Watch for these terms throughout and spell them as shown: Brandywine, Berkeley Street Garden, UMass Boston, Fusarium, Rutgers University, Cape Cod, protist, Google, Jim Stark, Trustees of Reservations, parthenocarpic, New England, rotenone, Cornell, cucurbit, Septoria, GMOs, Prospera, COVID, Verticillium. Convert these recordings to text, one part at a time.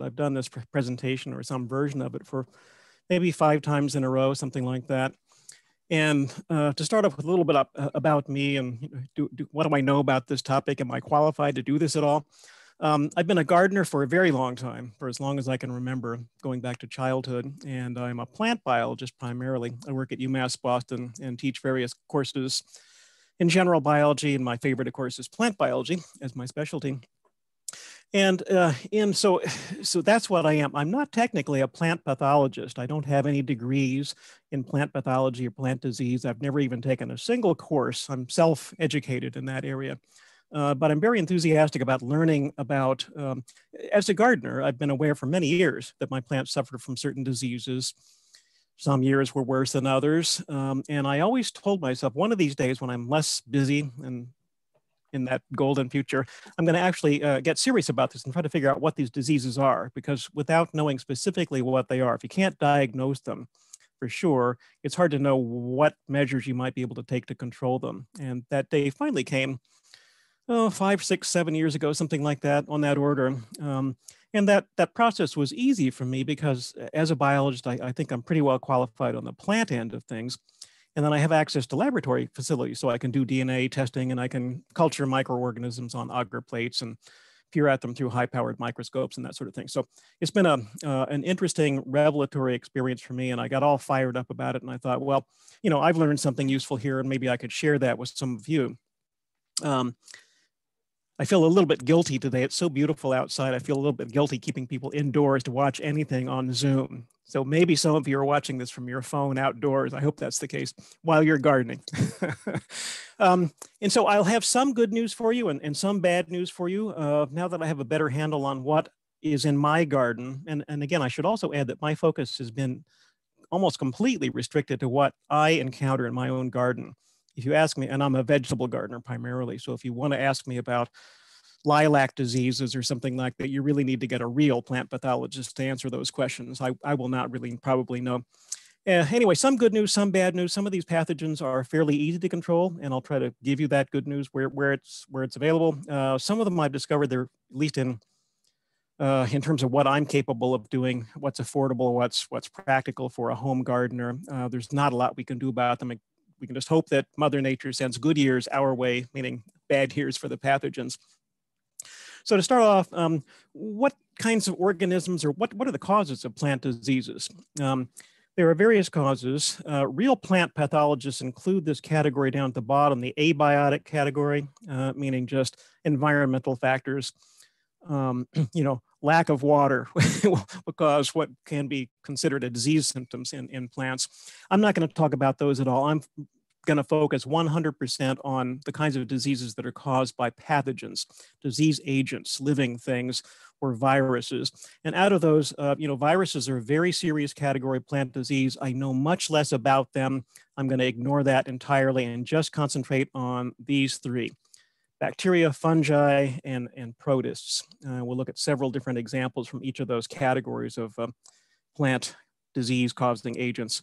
I've done this presentation or some version of it for maybe 5 times in a row, something like that. And to start off with a little bit about me and what do I know about this topic? Am I qualified to do this at all? I've been a gardener for a very long time, for as long as I can remember, going back to childhood. And I'm a plant biologist primarily. I work at UMass Boston and teach various courses in general biology. And my favorite, of course, is plant biology as my specialty. And so that's what I am. I'm not technically a plant pathologist. I don't have any degrees in plant pathology or plant disease. I've never even taken a single course. I'm self-educated in that area. But I'm very enthusiastic about learning about, as a gardener, I've been aware for many years that my plants suffered from certain diseases. Some years were worse than others. And I always told myself one of these days when I'm less busy and in that golden future, I'm going to actually get serious about this and try to figure out what these diseases are, because without knowing specifically what they are, if you can't diagnose them for sure, it's hard to know what measures you might be able to take to control them. And that day finally came, oh, 5, 6, 7 years ago, something like that, on that order. And that process was easy for me because as a biologist, I think I'm pretty well qualified on the plant end of things. And then I have access to laboratory facilities, so I can do DNA testing and I can culture microorganisms on agar plates and peer at them through high-powered microscopes and that sort of thing. So it's been an interesting revelatory experience for me, and I got all fired up about it. And I thought, well, you know, I've learned something useful here, and maybe I could share that with some of you. I feel a little bit guilty today. It's so beautiful outside. I feel a little bit guilty keeping people indoors to watch anything on Zoom. So maybe some of you are watching this from your phone outdoors. I hope that's the case, while you're gardening. And so I'll have some good news for you and some bad news for you now that I have a better handle on what is in my garden. And again, I should also add that my focus has been almost completely restricted to what I encounter in my own garden. If you ask me, and I'm a vegetable gardener primarily, so if you want to ask me about lilac diseases or something like that, you really need to get a real plant pathologist to answer those questions. I will not really probably know. Anyway, some good news, some bad news. Some of these pathogens are fairly easy to control, and I'll try to give you that good news where it's available. Some of them I've discovered they're, at least in terms of what I'm capable of doing, what's affordable, what's practical for a home gardener. There's not a lot we can do about them. We can just hope that Mother Nature sends good years our way, meaning bad years for the pathogens. So to start off, what kinds of organisms or what are the causes of plant diseases? There are various causes. Real plant pathologists include this category down at the bottom, the abiotic category, meaning just environmental factors. You know, lack of water will cause what can be considered a disease symptoms in plants. I'm not going to talk about those at all. I'm going to focus 100% on the kinds of diseases that are caused by pathogens, disease agents, living things, or viruses. And out of those, you know, viruses are a very serious category of plant disease. I know much less about them. I'm going to ignore that entirely and just concentrate on these three: bacteria, fungi, and protists. We'll look at several different examples from each of those categories of plant disease-causing agents.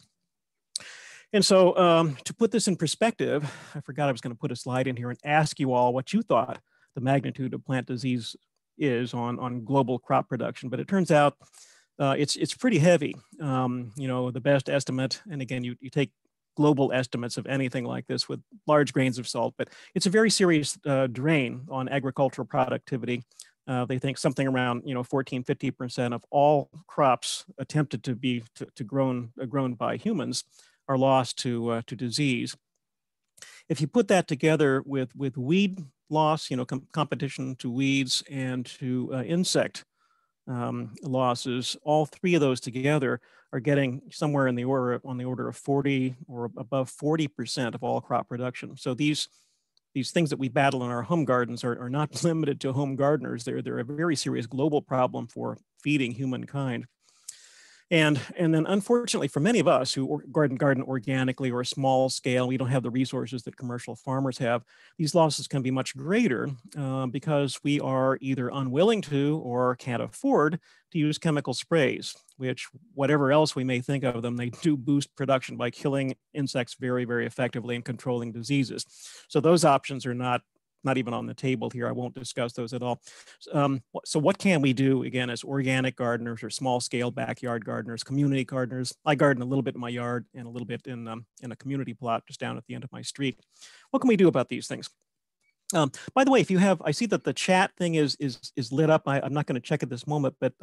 And so to put this in perspective, I forgot I was going to put a slide in here and ask you all what you thought the magnitude of plant disease is on global crop production. But it turns out it's pretty heavy. You know, the best estimate, and again, you take global estimates of anything like this with large grains of salt, but it's a very serious drain on agricultural productivity. They think something around, you know, 14, 50% of all crops attempted to be grown by humans are lost to disease. If you put that together with weed loss, you know, competition to weeds and to insect losses, all three of those together are getting somewhere in the order on the order of 40 or above 40% of all crop production. So these things that we battle in our home gardens are not limited to home gardeners. They're a very serious global problem for feeding humankind. And then unfortunately for many of us who garden organically or small scale, we don't have the resources that commercial farmers have. These losses can be much greater because we are either unwilling to or can't afford to use chemical sprays, which whatever else we may think of them, they do boost production by killing insects very, very effectively and controlling diseases. So those options are not not even on the table here. I won't discuss those at all. So what can we do, again, as organic gardeners or small scale backyard gardeners, community gardeners? I garden a little bit in my yard and a little bit in a community plot just down at the end of my street. What can we do about these things? By the way, if you have, I see that the chat thing is lit up. I'm not going to check at this moment, but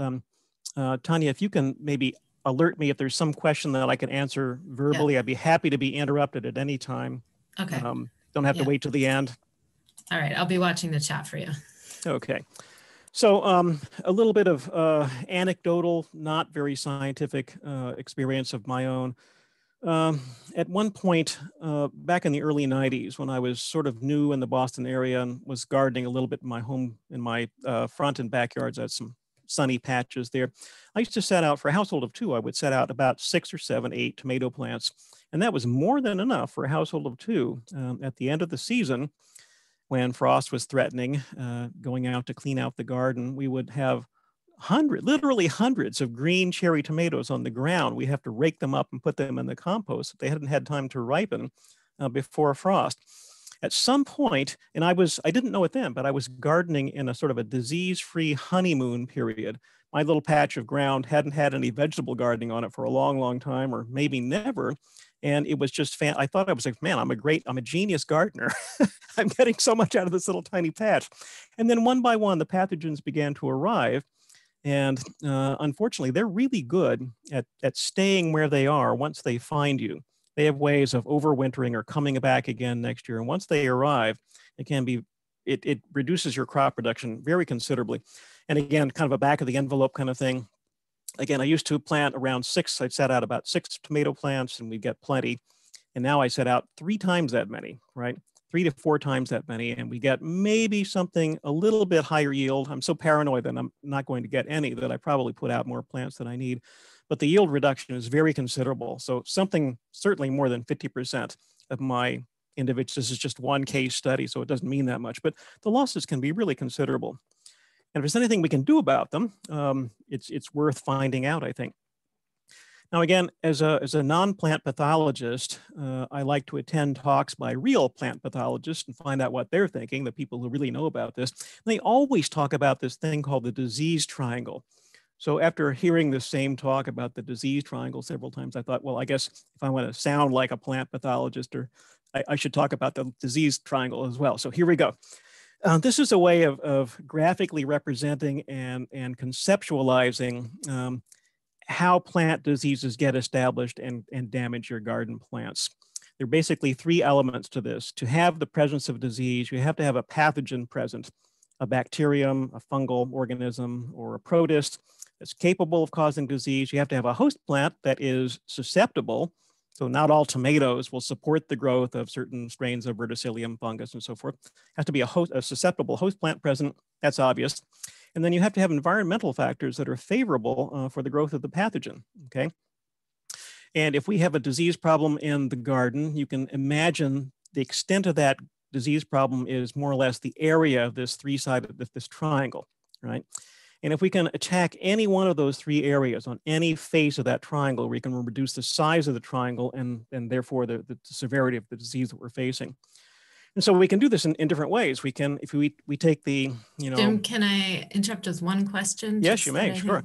Tanya, if you can maybe alert me if there's some question that I can answer verbally, I'd be happy to be interrupted at any time. Okay. Don't have to wait till the end. All right, I'll be watching the chat for you. Okay. So a little bit of anecdotal, not very scientific experience of my own. At one point back in the early 90s, when I was sort of new in the Boston area and was gardening a little bit in my home, in my front and backyards, I had some sunny patches there. I used to set out for a household of two. I would set out about 6 or 7, 8 tomato plants. And that was more than enough for a household of two. At the end of the season, when frost was threatening, going out to clean out the garden, we would have literally hundreds of green cherry tomatoes on the ground. We have to rake them up and put them in the compost. They hadn't had time to ripen before a frost. At some point, and I didn't know it then, but I was gardening in a sort of a disease-free honeymoon period. My little patch of ground hadn't had any vegetable gardening on it for a long, long time, or maybe never. And it was just, I thought I was like, man, I'm a genius gardener. I'm getting so much out of this little tiny patch. And then one by one, the pathogens began to arrive. And unfortunately, they're really good at staying where they are once they find you. They have ways of overwintering or coming back again next year. And once they arrive, it reduces your crop production very considerably. And again, kind of a back of the envelope kind of thing. Again, I used to plant around six. I set out about 6 tomato plants and we'd get plenty. And now I set out 3 times that many, right? 3 to 4 times that many. And we get maybe something a little bit higher yield. I'm so paranoid that I'm not going to get any that I probably put out more plants than I need. But the yield reduction is very considerable. So something certainly more than 50% of my individuals. This is just one case study, so it doesn't mean that much. But the losses can be really considerable. And if there's anything we can do about them, it's worth finding out, I think. Now, again, as a non-plant pathologist, I like to attend talks by real plant pathologists and find out what they're thinking, the people who really know about this. And they always talk about this thing called the disease triangle. So after hearing the same talk about the disease triangle several times, I thought, well, I guess if I want to sound like a plant pathologist, or I should talk about the disease triangle as well. So here we go. This is a way of graphically representing and conceptualizing how plant diseases get established and damage your garden plants. There are basically 3 elements to this. To have the presence of disease, you have to have a pathogen present, a bacterium, a fungal organism, or a protist that's capable of causing disease. You have to have a host plant that is susceptible. So not all tomatoes will support the growth of certain strains of verticillium, fungus, and so forth. Has to be a susceptible host plant present. That's obvious. And then you have to have environmental factors that are favorable for the growth of the pathogen, okay? And if we have a disease problem in the garden, you can imagine the extent of that disease problem is more or less the area of this three-sided, this triangle, right? And if we can attack any one of those 3 areas on any face of that triangle, we can reduce the size of the triangle and therefore the severity of the disease that we're facing. And so we can do this in different ways. We can, if we take the, you know. Jim, can I interrupt with one question? Yes, you may, sure.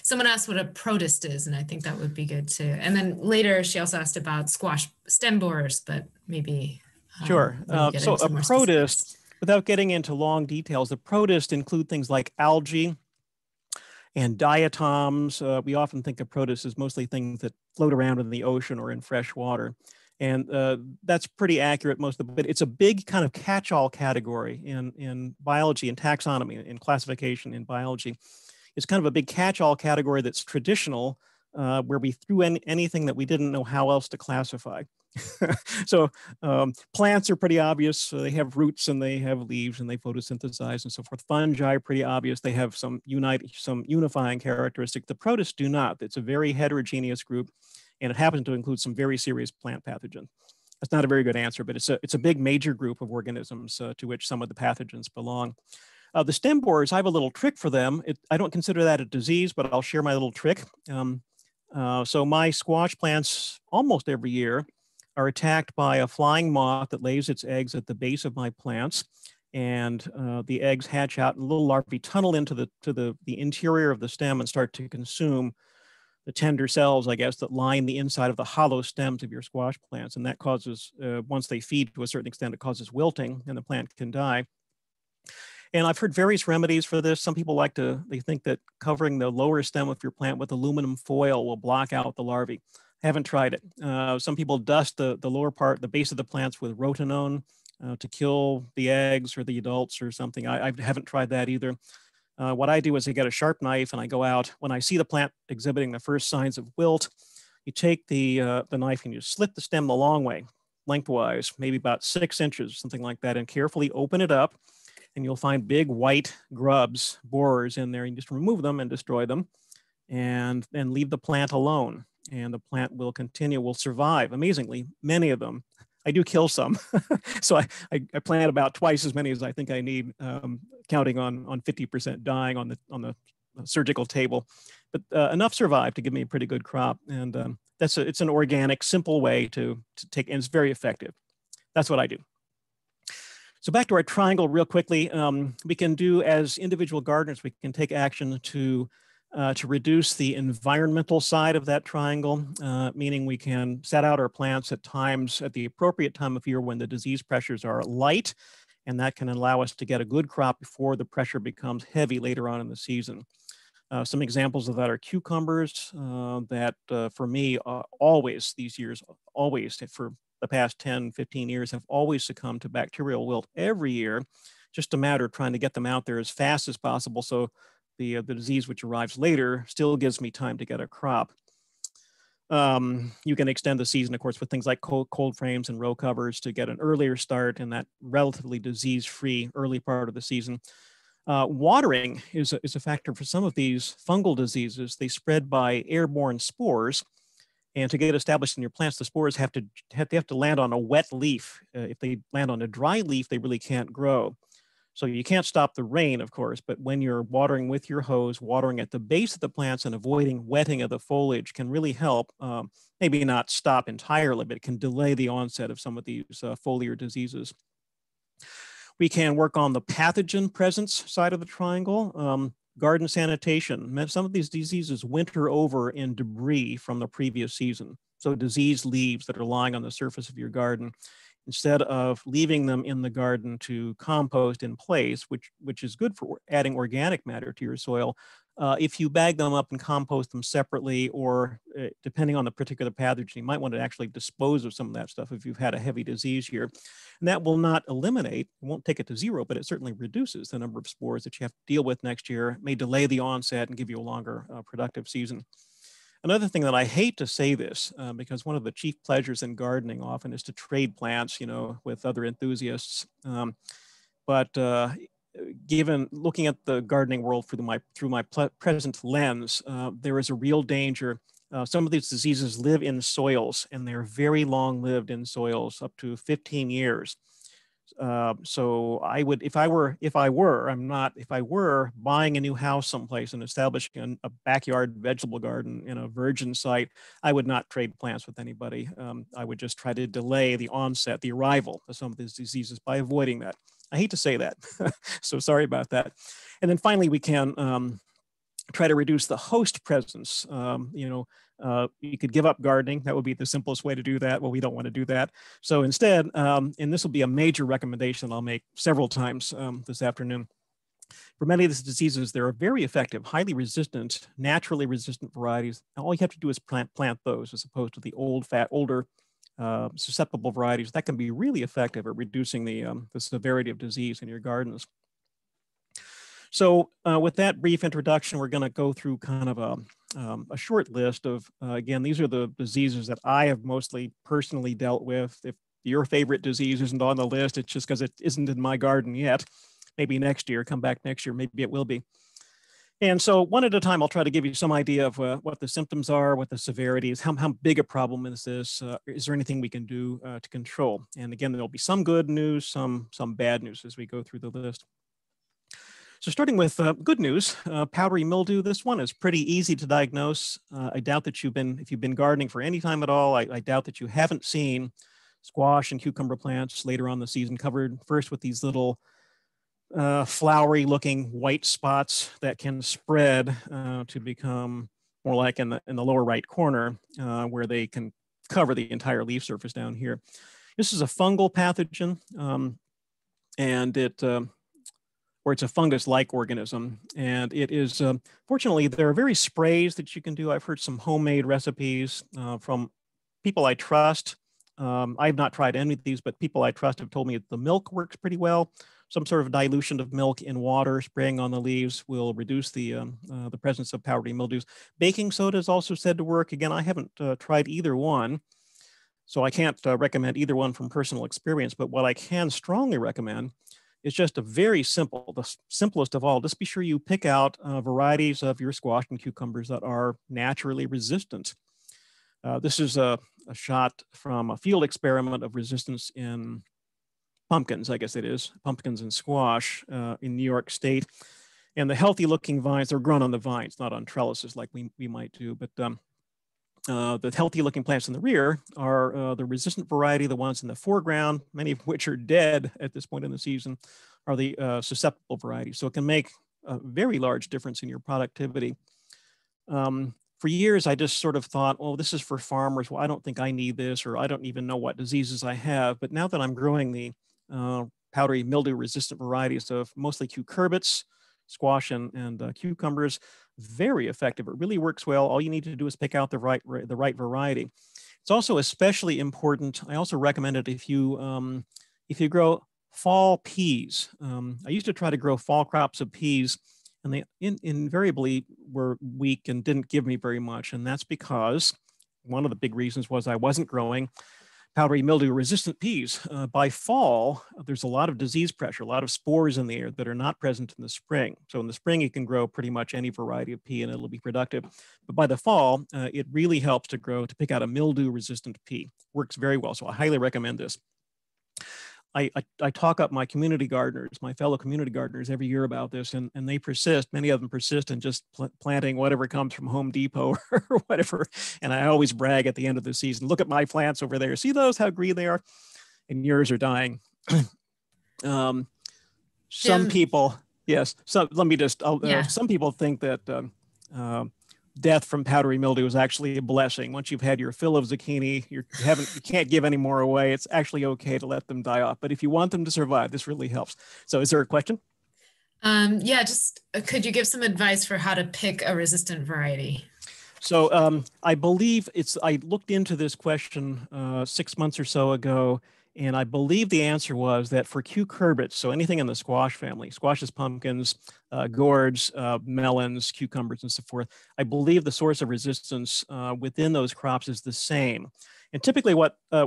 Someone asked what a protist is, and I think that would be good too. And then later she also asked about squash stem borers, but maybe. Sure, so a protist, without getting into long details, the protists include things like algae and diatoms. We often think of protists as mostly things that float around in the ocean or in fresh water. And that's pretty accurate most of the, but it's a big kind of catch-all category in biology and taxonomy, in classification in biology. It's kind of a big catch-all category that's traditional, where we threw in anything that we didn't know how else to classify. So plants are pretty obvious. So they have roots and they have leaves and they photosynthesize and so forth. Fungi are pretty obvious. They have some unifying characteristic. The protists do not. It's a very heterogeneous group, and it happens to include some very serious plant pathogens. That's not a very good answer, but it's a big major group of organisms to which some of the pathogens belong. The stem borers, I have a little trick for them. I don't consider that a disease, but I'll share my little trick. So my squash plants almost every year are attacked by a flying moth that lays its eggs at the base of my plants. and the eggs hatch out, and little larvae tunnel into the interior of the stem and start to consume the tender cells, I guess, that line the inside of the hollow stems of your squash plants. And that causes, once they feed to a certain extent, it causes wilting and the plant can die. And I've heard various remedies for this. Some people like to, they think that covering the lower stem of your plant with aluminum foil will block out the larvae. I haven't tried it. Some people dust the lower part, the base of the plants with rotenone to kill the eggs or the adults or something. I haven't tried that either. What I do is I get a sharp knife and I go out. When I see the plant exhibiting the first signs of wilt, you take the knife and you slit the stem the long way, lengthwise, maybe about 6 inches, something like that, and carefully open it up. And you'll find big white grubs, borers in there, and just remove them and destroy them and then leave the plant alone. And the plant will continue, will survive, amazingly, many of them. I do kill some. So I plant about twice as many as I think I need, counting on 50% dying on the surgical table. But enough survive to give me a pretty good crop. And it's an organic, simple way to take, and it's very effective. That's what I do. So back to our triangle real quickly. We can do, as individual gardeners, we can take action to reduce the environmental side of that triangle, meaning we can set out our plants at times, at the appropriate time of year when the disease pressures are light, and that can allow us to get a good crop before the pressure becomes heavy later on in the season. Some examples of that are cucumbers that for me, always these years, always for the past 10, 15 years have always succumbed to bacterial wilt every year, just a matter of trying to get them out there as fast as possible so the disease which arrives later still gives me time to get a crop. You can extend the season, of course, with things like cold frames and row covers to get an earlier start in that relatively disease-free early part of the season. Watering is a factor for some of these fungal diseases. They spread by airborne spores, and to get established in your plants, the spores have to land on a wet leaf. If they land on a dry leaf, they really can't grow. So you can't stop the rain, of course, but when you're watering with your hose, watering at the base of the plants and avoiding wetting of the foliage can really help, maybe not stop entirely, but it can delay the onset of some of these foliar diseases. We can work on the pathogen presence side of the triangle. Garden sanitation. Some of these diseases winter over in debris from the previous season. So diseased leaves that are lying on the surface of your garden, instead of leaving them in the garden to compost in place, which is good for adding organic matter to your soil. If you bag them up and compost them separately, or depending on the particular pathogen, you might want to actually dispose of some of that stuff if you've had a heavy disease year. And that will not eliminate, it won't take it to zero, but it certainly reduces the number of spores that you have to deal with next year. It may delay the onset and give you a longer productive season. Another thing that I hate to say this, because one of the chief pleasures in gardening often is to trade plants, you know, with other enthusiasts. Given looking at the gardening world through my present lens, there is a real danger. Some of these diseases live in soils, and they're very long lived in soils, up to 15 years. So I would, if I were buying a new house someplace and establishing a backyard vegetable garden in a virgin site, I would not trade plants with anybody. I would just try to delay the onset, the arrival of some of these diseases by avoiding that. I hate to say that, so sorry about that. And then finally, we can try to reduce the host presence. You could give up gardening. That would be the simplest way to do that. Well, we don't want to do that. So instead, and this will be a major recommendation I'll make several times this afternoon. For many of these diseases, there are very effective, highly resistant, naturally resistant varieties. And all you have to do is plant those as opposed to the older susceptible varieties. That can be really effective at reducing the severity of disease in your gardens. So with that brief introduction, we're going to go through kind of a short list of, again, these are the diseases that I have mostly personally dealt with. If your favorite disease isn't on the list, it's just because it isn't in my garden yet. Maybe next year, come back next year, maybe it will be. And so one at a time, I'll try to give you some idea of what the symptoms are, what the severity is, how big a problem is this, is there anything we can do to control? And again, there'll be some good news, some bad news as we go through the list. So starting with good news, powdery mildew. This one is pretty easy to diagnose. I doubt that if you've been gardening for any time at all, I doubt that you haven't seen squash and cucumber plants later on the season covered first with these little flowery looking white spots that can spread to become more like in the lower right corner where they can cover the entire leaf surface down here. This is a fungal pathogen and it, or it's a fungus-like organism. And it is, fortunately, there are various sprays that you can do. I've heard some homemade recipes from people I trust. I've not tried any of these, but people I trust have told me that the milk works pretty well. Some sort of dilution of milk in water spraying on the leaves will reduce the presence of powdery mildews. Baking soda is also said to work. Again, I haven't tried either one, so I can't recommend either one from personal experience, but what I can strongly recommend is just a very simple, the simplest of all, just be sure you pick out varieties of your squash and cucumbers that are naturally resistant. This is a shot from a field experiment of resistance in pumpkins, I guess it is, pumpkins and squash in New York State. And the healthy looking vines, they're grown on the vines, not on trellises like we might do, but the healthy looking plants in the rear are the resistant variety. The ones in the foreground, many of which are dead at this point in the season, are the susceptible varieties. So it can make a very large difference in your productivity. For years, I just sort of thought, well, this is for farmers. Well, I don't think I need this, or I don't even know what diseases I have. But now that I'm growing the powdery mildew resistant varieties of mostly cucurbits, squash and cucumbers, very effective. It really works well. All you need to do is pick out the right variety. It's also especially important. I also recommend it if you grow fall peas. I used to try to grow fall crops of peas, and they invariably were weak and didn't give me very much. And that's because one of the big reasons was I wasn't growing powdery mildew resistant peas. By fall, there's a lot of disease pressure, a lot of spores in the air that are not present in the spring. So in the spring, you can grow pretty much any variety of pea and it'll be productive. But by the fall, it really helps to pick out a mildew resistant pea. Works very well, so I highly recommend this. I talk up my community gardeners, my fellow community gardeners every year about this, and they persist. Many of them persist in just planting whatever comes from Home Depot or whatever. And I always brag at the end of the season, look at my plants over there. See those, how green they are? And yours are dying. Some people, yes. So let me just, some people think that death from powdery mildew is actually a blessing. Once you've had your fill of zucchini, you can't give any more away. It's actually okay to let them die off. But if you want them to survive, this really helps. So is there a question? Yeah, just could you give some advice for how to pick a resistant variety? So I believe I looked into this question 6 months or so ago, and I believe the answer was that for cucurbits, so anything in the squash family, squashes, pumpkins, gourds, melons, cucumbers, and so forth, I believe the source of resistance within those crops is the same. And typically I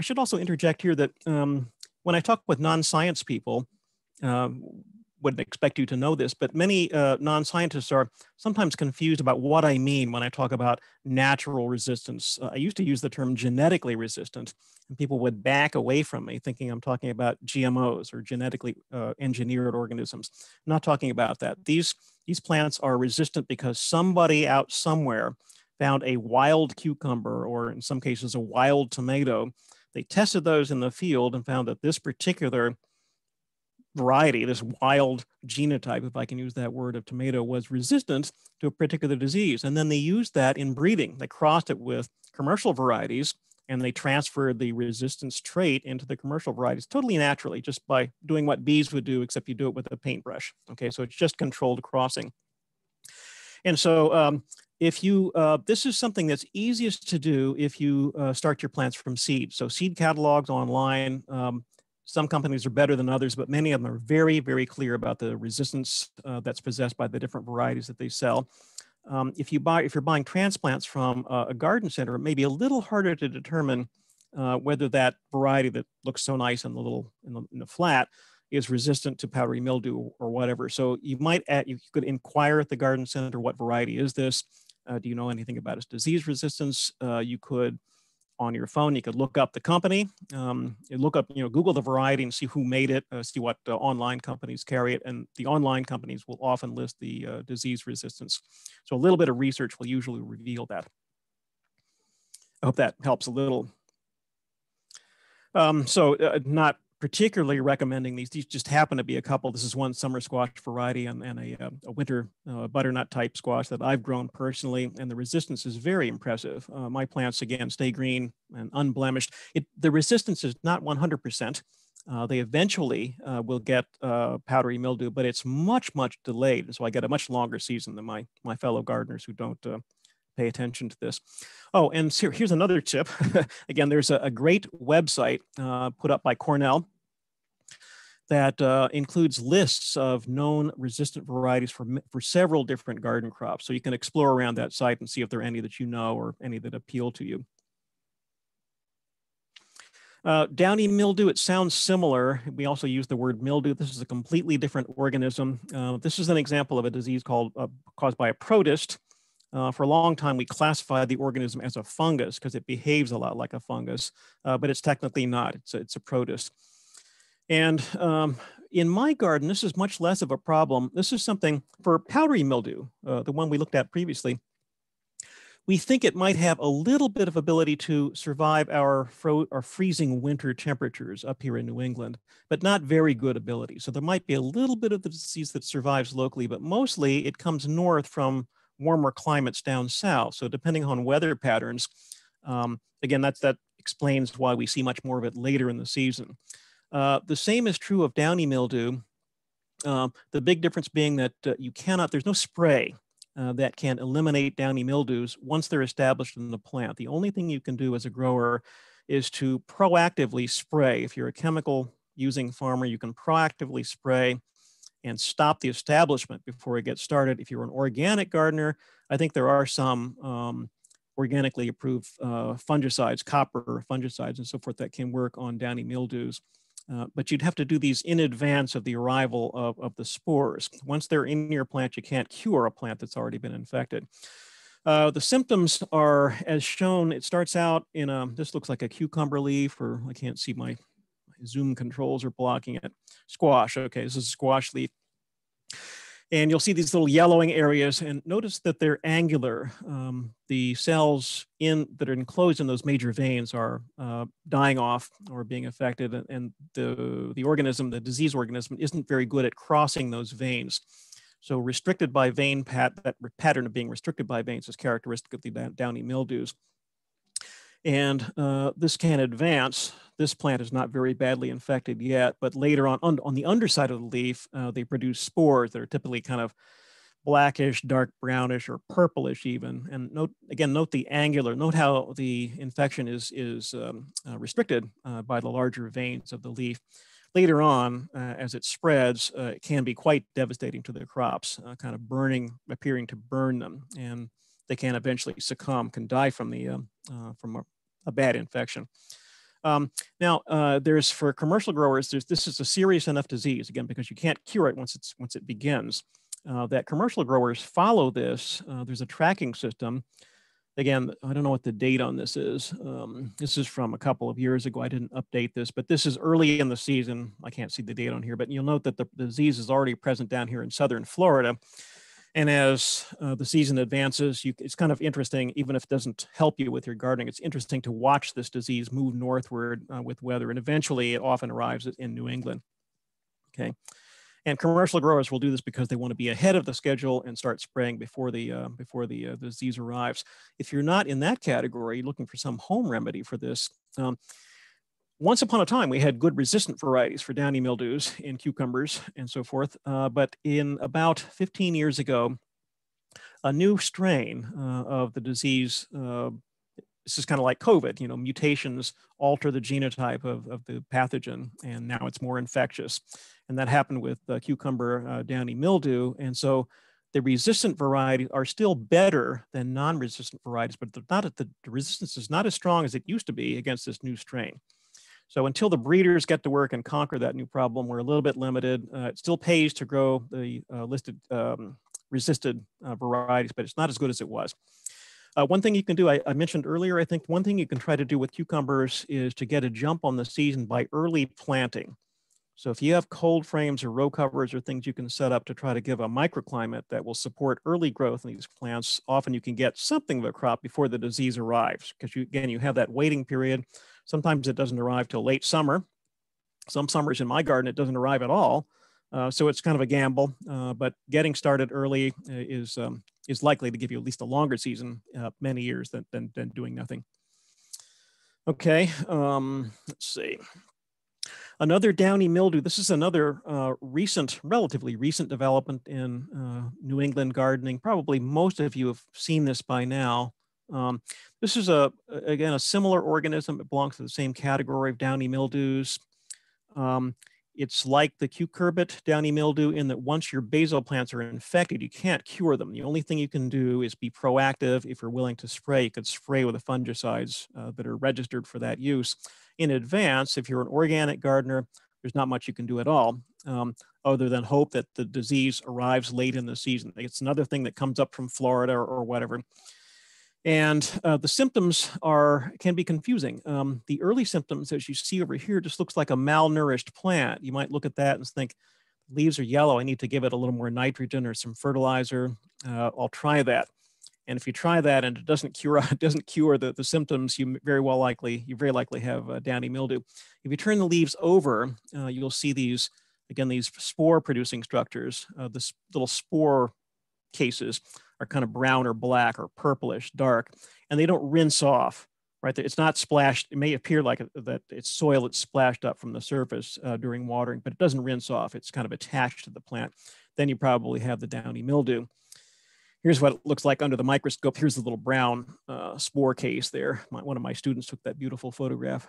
should also interject here that when I talk with non-science people, wouldn't expect you to know this, but many non-scientists are sometimes confused about what I mean when I talk about natural resistance. I used to use the term genetically resistant, and people would back away from me thinking I'm talking about GMOs or genetically engineered organisms. I'm not talking about that. These plants are resistant because somebody out somewhere found a wild cucumber, or in some cases, a wild tomato. They tested those in the field and found that this particular variety, this wild genotype, if I can use that word, of tomato was resistant to a particular disease. And then they used that in breeding. They crossed it with commercial varieties and they transferred the resistance trait into the commercial varieties totally naturally, just by doing what bees would do, except you do it with a paintbrush. Okay, so it's just controlled crossing. And so this is something that's easiest to do if you start your plants from seed. So seed catalogs online, some companies are better than others, but many of them are very, very clear about the resistance that's possessed by the different varieties that they sell. If you're buying transplants from a garden center, it may be a little harder to determine whether that variety that looks so nice in the flat is resistant to powdery mildew or whatever. So you could inquire at the garden center, what variety is this? Do you know anything about its disease resistance? You could, on your phone, you could look up the company, Google the variety and see who made it, see what online companies carry it. And the online companies will often list the disease resistance. So a little bit of research will usually reveal that. I hope that helps a little. So not particularly recommending these. These just happen to be a couple. This is one summer squash variety and a winter butternut type squash that I've grown personally, and the resistance is very impressive. My plants, again, stay green and unblemished. The resistance is not 100%. They eventually will get powdery mildew, but it's much, much delayed. So I get a much longer season than my fellow gardeners who don't pay attention to this. Oh, and here's another tip. Again, there's a great website put up by Cornell that includes lists of known resistant varieties for several different garden crops. So you can explore around that site and see if there are any that you know or any that appeal to you. Downy mildew, it sounds similar. We also use the word mildew. This is a completely different organism. This is an example of a disease caused by a protist. For a long time, we classified the organism as a fungus because it behaves a lot like a fungus, but it's technically not. It's a protist. And in my garden, this is much less of a problem. This is something for powdery mildew, the one we looked at previously. We think it might have a little bit of ability to survive our freezing winter temperatures up here in New England, but not very good ability. So there might be a little bit of the disease that survives locally, but mostly it comes north from warmer climates down south. So depending on weather patterns, again, that explains why we see much more of it later in the season. The same is true of downy mildew. The big difference being that there's no spray that can eliminate downy mildews once they're established in the plant. The only thing you can do as a grower is to proactively spray. If you're a chemical using farmer, you can proactively spray and stop the establishment before it gets started. If you're an organic gardener, I think there are some organically approved fungicides, copper fungicides and so forth, that can work on downy mildews. But you'd have to do these in advance of the arrival of the spores. Once they're in your plant, you can't cure a plant that's already been infected. The symptoms are as shown. It starts out in this looks like a cucumber leaf, or I can't see, my Zoom controls are blocking it. Squash, okay, this is a squash leaf. And you'll see these little yellowing areas, and notice that they're angular. The cells that are enclosed in those major veins are dying off or being affected, and the disease organism, isn't very good at crossing those veins. So restricted by vein that pattern of being restricted by veins is characteristic of the downy mildews. And this can advance. This plant is not very badly infected yet, but later on the underside of the leaf, they produce spores that are typically kind of blackish, dark brownish, or purplish even. And note the angular, note how the infection is restricted by the larger veins of the leaf. Later on, as it spreads, it can be quite devastating to the crops, kind of appearing to burn them. And they can eventually succumb, can die from a bad infection. Now, for commercial growers, this is a serious enough disease, again, because you can't cure it once it begins, that commercial growers follow this. There's a tracking system. Again, I don't know what the date on this is. This is from a couple of years ago. I didn't update this, but this is early in the season. I can't see the date on here, but you'll note that the disease is already present down here in southern Florida. And as the season advances, it's kind of interesting, even if it doesn't help you with your gardening, it's interesting to watch this disease move northward with weather, and eventually it often arrives in New England, okay? And commercial growers will do this because they want to be ahead of the schedule and start spraying before the disease arrives. If you're not in that category, looking for some home remedy for this, once upon a time, we had good resistant varieties for downy mildews in cucumbers and so forth. But in about 15 years ago, a new strain of the disease, this is kind of like COVID, mutations alter the genotype of the pathogen, and now it's more infectious. And that happened with cucumber downy mildew. And so the resistant varieties are still better than non-resistant varieties, but the resistance is not as strong as it used to be against this new strain. So until the breeders get to work and conquer that new problem, we're a little bit limited. It still pays to grow the listed resisted varieties, but it's not as good as it was. One thing you can do, I mentioned earlier, I think one thing you can try to do with cucumbers is to get a jump on the season by early planting. So if you have cold frames or row covers or things you can set up to try to give a microclimate that will support early growth in these plants, often you can get something of a crop before the disease arrives, because you have that waiting period. Sometimes it doesn't arrive till late summer. Some summers in my garden, it doesn't arrive at all. So it's kind of a gamble, but getting started early is likely to give you at least a longer season, many years than doing nothing. Okay, let's see. Another downy mildew. This is another relatively recent development in New England gardening. Probably most of you have seen this by now. This is, again, a similar organism. It belongs to the same category of downy mildews. It's like the cucurbit downy mildew in that once your basil plants are infected, you can't cure them. The only thing you can do is be proactive. If you're willing to spray, you could spray with the fungicides that are registered for that use in advance. If you're an organic gardener, there's not much you can do at all, other than hope that the disease arrives late in the season. It's another thing that comes up from Florida or whatever. And the symptoms can be confusing. The early symptoms, as you see over here, just looks like a malnourished plant. You might look at that and think, leaves are yellow, I need to give it a little more nitrogen or some fertilizer. I'll try that. And if you try that and it doesn't cure the symptoms, you very likely have a downy mildew. If you turn the leaves over, you'll see these spore-producing structures. This little spore cases are kind of brown or black or purplish dark, and they don't rinse off, right? It's not splashed. It may appear like that it's soil that's splashed up from the surface during watering, but it doesn't rinse off. It's kind of attached to the plant. Then you probably have the downy mildew. Here's what it looks like under the microscope. Here's the little brown spore case there. One of my students took that beautiful photograph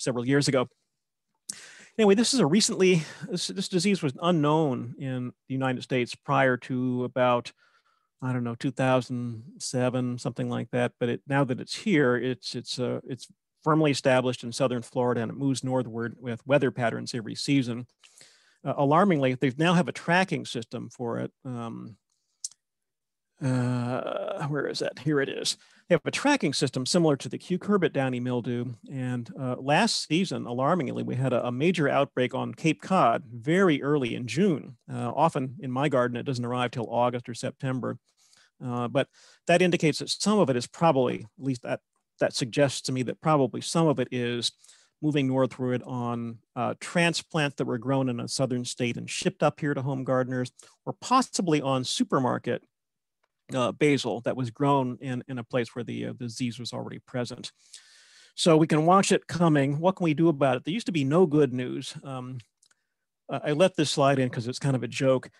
several years ago. Anyway, this disease was unknown in the United States prior to about, I don't know, 2007, something like that. But now that it's here, it's firmly established in southern Florida, and it moves northward with weather patterns every season. Alarmingly, they now have a tracking system for it. Where is that? Here it is. They have a tracking system similar to the cucurbit downy mildew. And last season, alarmingly, we had a major outbreak on Cape Cod very early in June. Often in my garden, it doesn't arrive till August or September. But that indicates that some of it is probably, at least that suggests to me that probably some of it is moving northward on transplants that were grown in a southern state and shipped up here to home gardeners, or possibly on supermarket basil that was grown in a place where the disease was already present. So we can watch it coming. What can we do about it? There used to be no good news. I left this slide in because it's kind of a joke.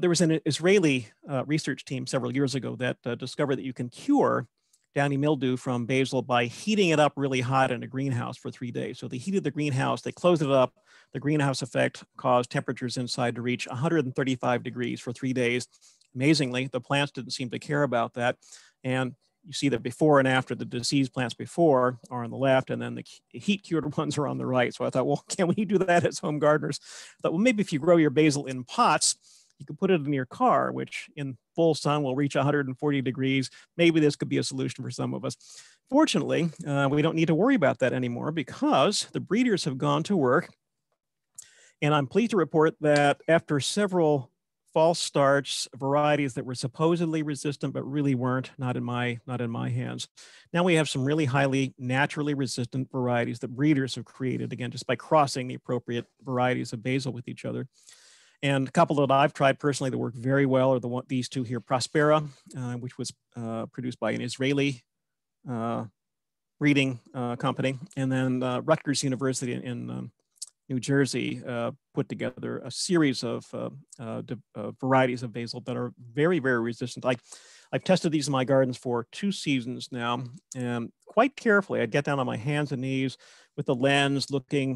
There was an Israeli research team several years ago that discovered that you can cure downy mildew from basil by heating it up really hot in a greenhouse for 3 days. So they heated the greenhouse, they closed it up. The greenhouse effect caused temperatures inside to reach 135 degrees for 3 days. Amazingly, the plants didn't seem to care about that. And you see that before and after, the diseased plants before are on the left, and then the heat cured ones are on the right. So I thought, well, can we do that as home gardeners? I thought, well, maybe if you grow your basil in pots, you can put it in your car, which in full sun will reach 140 degrees. Maybe this could be a solution for some of us. Fortunately, we don't need to worry about that anymore because the breeders have gone to work. And I'm pleased to report that after several false starts, varieties that were supposedly resistant but really weren't, not in my hands. Now we have some really highly naturally resistant varieties that breeders have created, again, just by crossing the appropriate varieties of basil with each other. And a couple that I've tried personally that work very well are these two here, Prospera, which was produced by an Israeli breeding company, and then Rutgers University in New Jersey put together a series of varieties of basil that are very, very resistant. I've tested these in my gardens for 2 seasons now, and quite carefully, I'd get down on my hands and knees with the lens,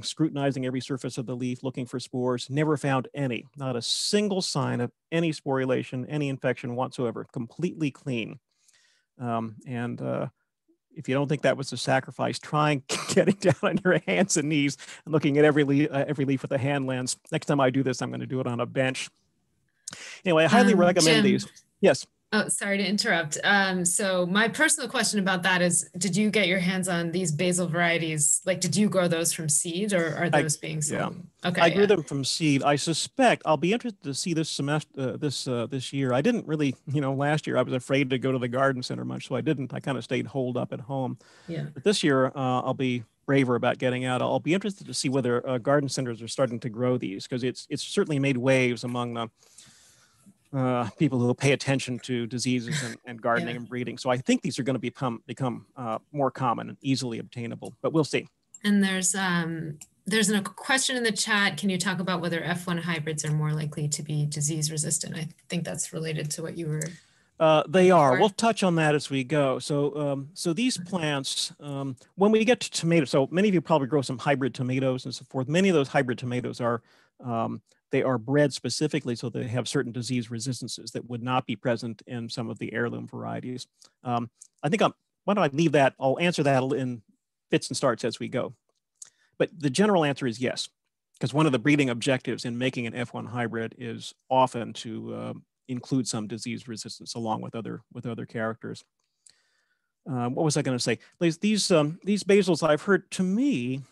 scrutinizing every surface of the leaf, looking for spores, never found any, not a single sign of any sporulation, any infection whatsoever, completely clean. If you don't think that was a sacrifice, trying getting down on your hands and knees and looking at every leaf with a hand lens. Next time I do this, I'm going to do it on a bench. Anyway, I highly recommend these. Yes. Oh, sorry to interrupt. So my personal question about that is, did you get your hands on these basil varieties? Like, did you grow those from seed, or are those being sold? Yeah. Okay, I grew them from seed. I suspect I'll be interested to see this semester, this year. I didn't really, you know, last year I was afraid to go to the garden center much, so I didn't. I kind of stayed holed up at home. Yeah. But this year I'll be braver about getting out. I'll be interested to see whether garden centers are starting to grow these, because it's certainly made waves among the people who pay attention to diseases and gardening and breeding. So I think these are going to become more common and easily obtainable, but we'll see. And there's a question in the chat. Can you talk about whether F1 hybrids are more likely to be disease resistant? I think that's related to what you were. They are. We'll touch on that as we go. So, so these plants, when we get to tomatoes, so many of you probably grow some hybrid tomatoes and so forth. Many of those hybrid tomatoes are they are bred specifically so they have certain disease resistances that would not be present in some of the heirloom varieties. I think why don't I leave that? I'll answer that in fits and starts as we go. But the general answer is yes, because one of the breeding objectives in making an F1 hybrid is often to include some disease resistance along with other characters. What was I going to say? These basils, I've heard, to me,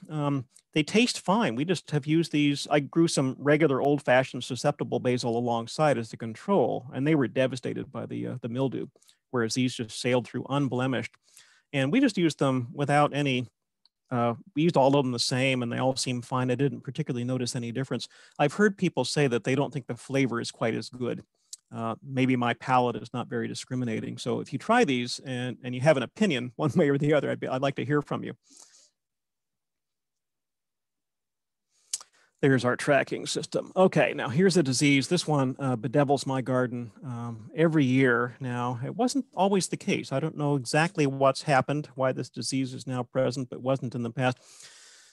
they taste fine. We just have used these. I grew some regular old-fashioned susceptible basil alongside as the control, and they were devastated by the mildew, whereas these just sailed through unblemished. And we just used them without any. We used all of them the same, and they all seemed fine. I didn't particularly notice any difference. I've heard people say that they don't think the flavor is quite as good. Maybe my palate is not very discriminating. So if you try these and you have an opinion one way or the other, I'd like to hear from you. There's our tracking system. Okay, now here's a disease. This one bedevils my garden every year now. It wasn't always the case. I don't know exactly what's happened, why this disease is now present, but wasn't in the past.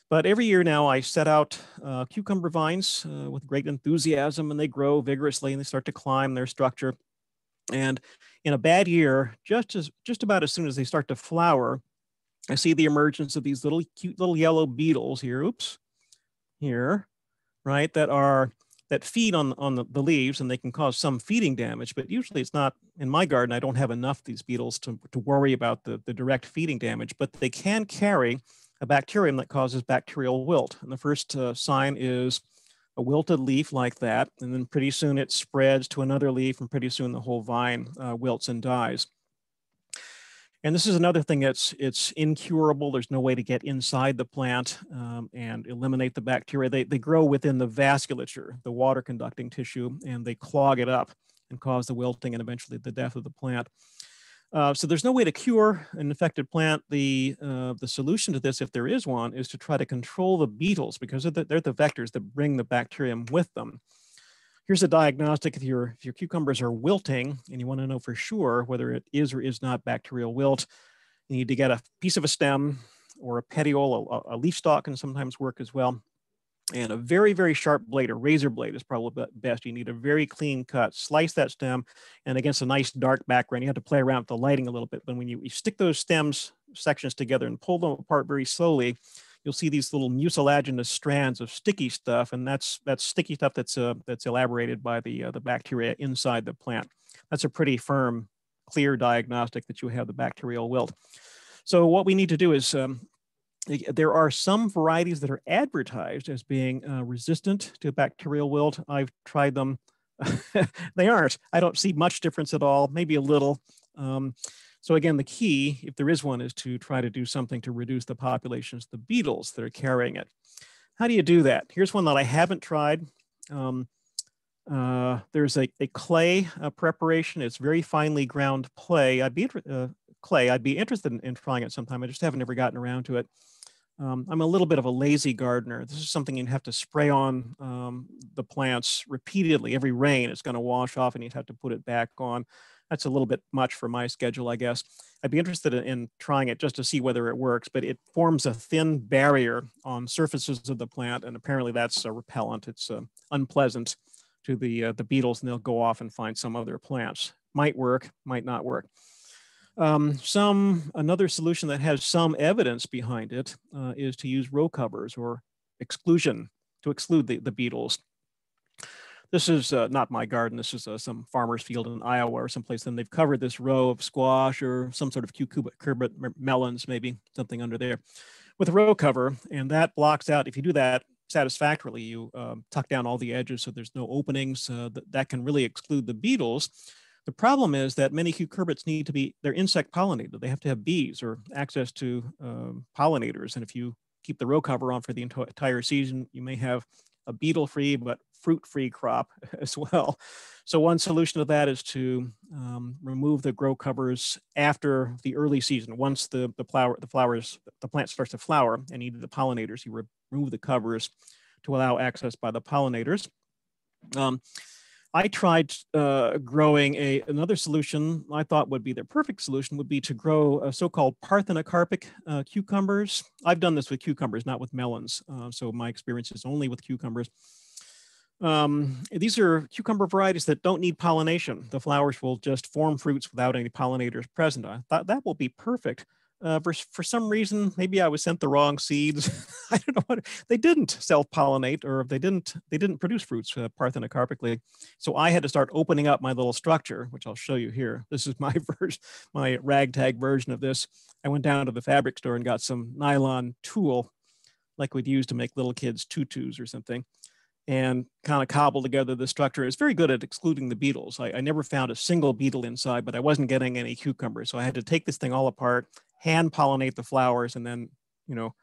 But every year now, I set out cucumber vines with great enthusiasm, and they grow vigorously, and they start to climb their structure. And in a bad year, just about as soon as they start to flower, I see the emergence of these little cute little yellow beetles here. Oops, here, right? That feed on the leaves, and they can cause some feeding damage, but usually it's not, in my garden, I don't have enough of these beetles to worry about the direct feeding damage, but they can carry a bacterium that causes bacterial wilt. And the first sign is a wilted leaf like that. And then pretty soon it spreads to another leaf, and pretty soon the whole vine wilts and dies. And this is another thing that's it's incurable. There's no way to get inside the plant and eliminate the bacteria. They grow within the vasculature, the water conducting tissue, and they clog it up and cause the wilting and eventually the death of the plant. So there's no way to cure an infected plant. The solution to this, if there is one, is to try to control the beetles, because they're the vectors that bring the bacterium with them. Here's a diagnostic. If your cucumbers are wilting and you want to know for sure whether it is or is not bacterial wilt, you need to get a piece of a stem or a petiole. A leaf stalk can sometimes work as well. And a very, very sharp blade, a razor blade, is probably best. You need a very clean cut, slice that stem, and against a nice dark background, you have to play around with the lighting a little bit. But when you stick those stems sections together and pull them apart very slowly, you'll see these little mucilaginous strands of sticky stuff, and that's sticky stuff that's elaborated by the bacteria inside the plant. That's a pretty firm, clear diagnostic that you have the bacterial wilt. So what we need to do is there are some varieties that are advertised as being resistant to bacterial wilt. I've tried them. They aren't. I don't see much difference at all, maybe a little. So again, the key, if there is one, is to try to do something to reduce the populations of the beetles that are carrying it. How do you do that? Here's one that I haven't tried. There's a clay preparation. It's very finely ground clay. I'd be interested in trying it sometime. I just haven't ever gotten around to it. I'm a little bit of a lazy gardener. This is something you'd have to spray on the plants repeatedly. Every rain, it's going to wash off and you'd have to put it back on. That's a little bit much for my schedule, I guess. I'd be interested in trying it just to see whether it works, but it forms a thin barrier on surfaces of the plant, and apparently that's a repellent. It's unpleasant to the beetles, and they'll go off and find some other plants. Might work, might not work. Another solution that has some evidence behind it is to use row covers or exclusion to exclude the beetles. This is not my garden. This is some farmer's field in Iowa or someplace. Then they've covered this row of squash or some sort of cucurbit melons, maybe something under there, with a row cover. And that blocks out, if you do that satisfactorily, you tuck down all the edges so there's no openings. That can really exclude the beetles. The problem is that many cucurbits need to be, they're insect pollinated. They have to have bees or access to pollinators. And if you keep the row cover on for the entire season, you may have a beetle-free but fruit-free crop as well. So one solution to that is to remove the row covers after the early season. Once the plant starts to flower and need the pollinators, you remove the covers to allow access by the pollinators. I tried growing another solution I thought would be the perfect solution would be to grow so-called parthenocarpic cucumbers. I've done this with cucumbers, not with melons. So my experience is only with cucumbers. These are cucumber varieties that don't need pollination. The flowers will just form fruits without any pollinators present. I thought that will be perfect. For some reason, maybe I was sent the wrong seeds. I don't know what, they didn't self-pollinate, or they didn't produce fruits parthenocarpically. So I had to start opening up my little structure, which I'll show you here. This is my ragtag version of this. I went down to the fabric store and got some nylon tulle, like we'd use to make little kids tutus or something, and kind of cobbled together the structure. It's very good at excluding the beetles. I never found a single beetle inside, but I wasn't getting any cucumbers. So I had to take this thing all apart, hand pollinate the flowers, and then, you know,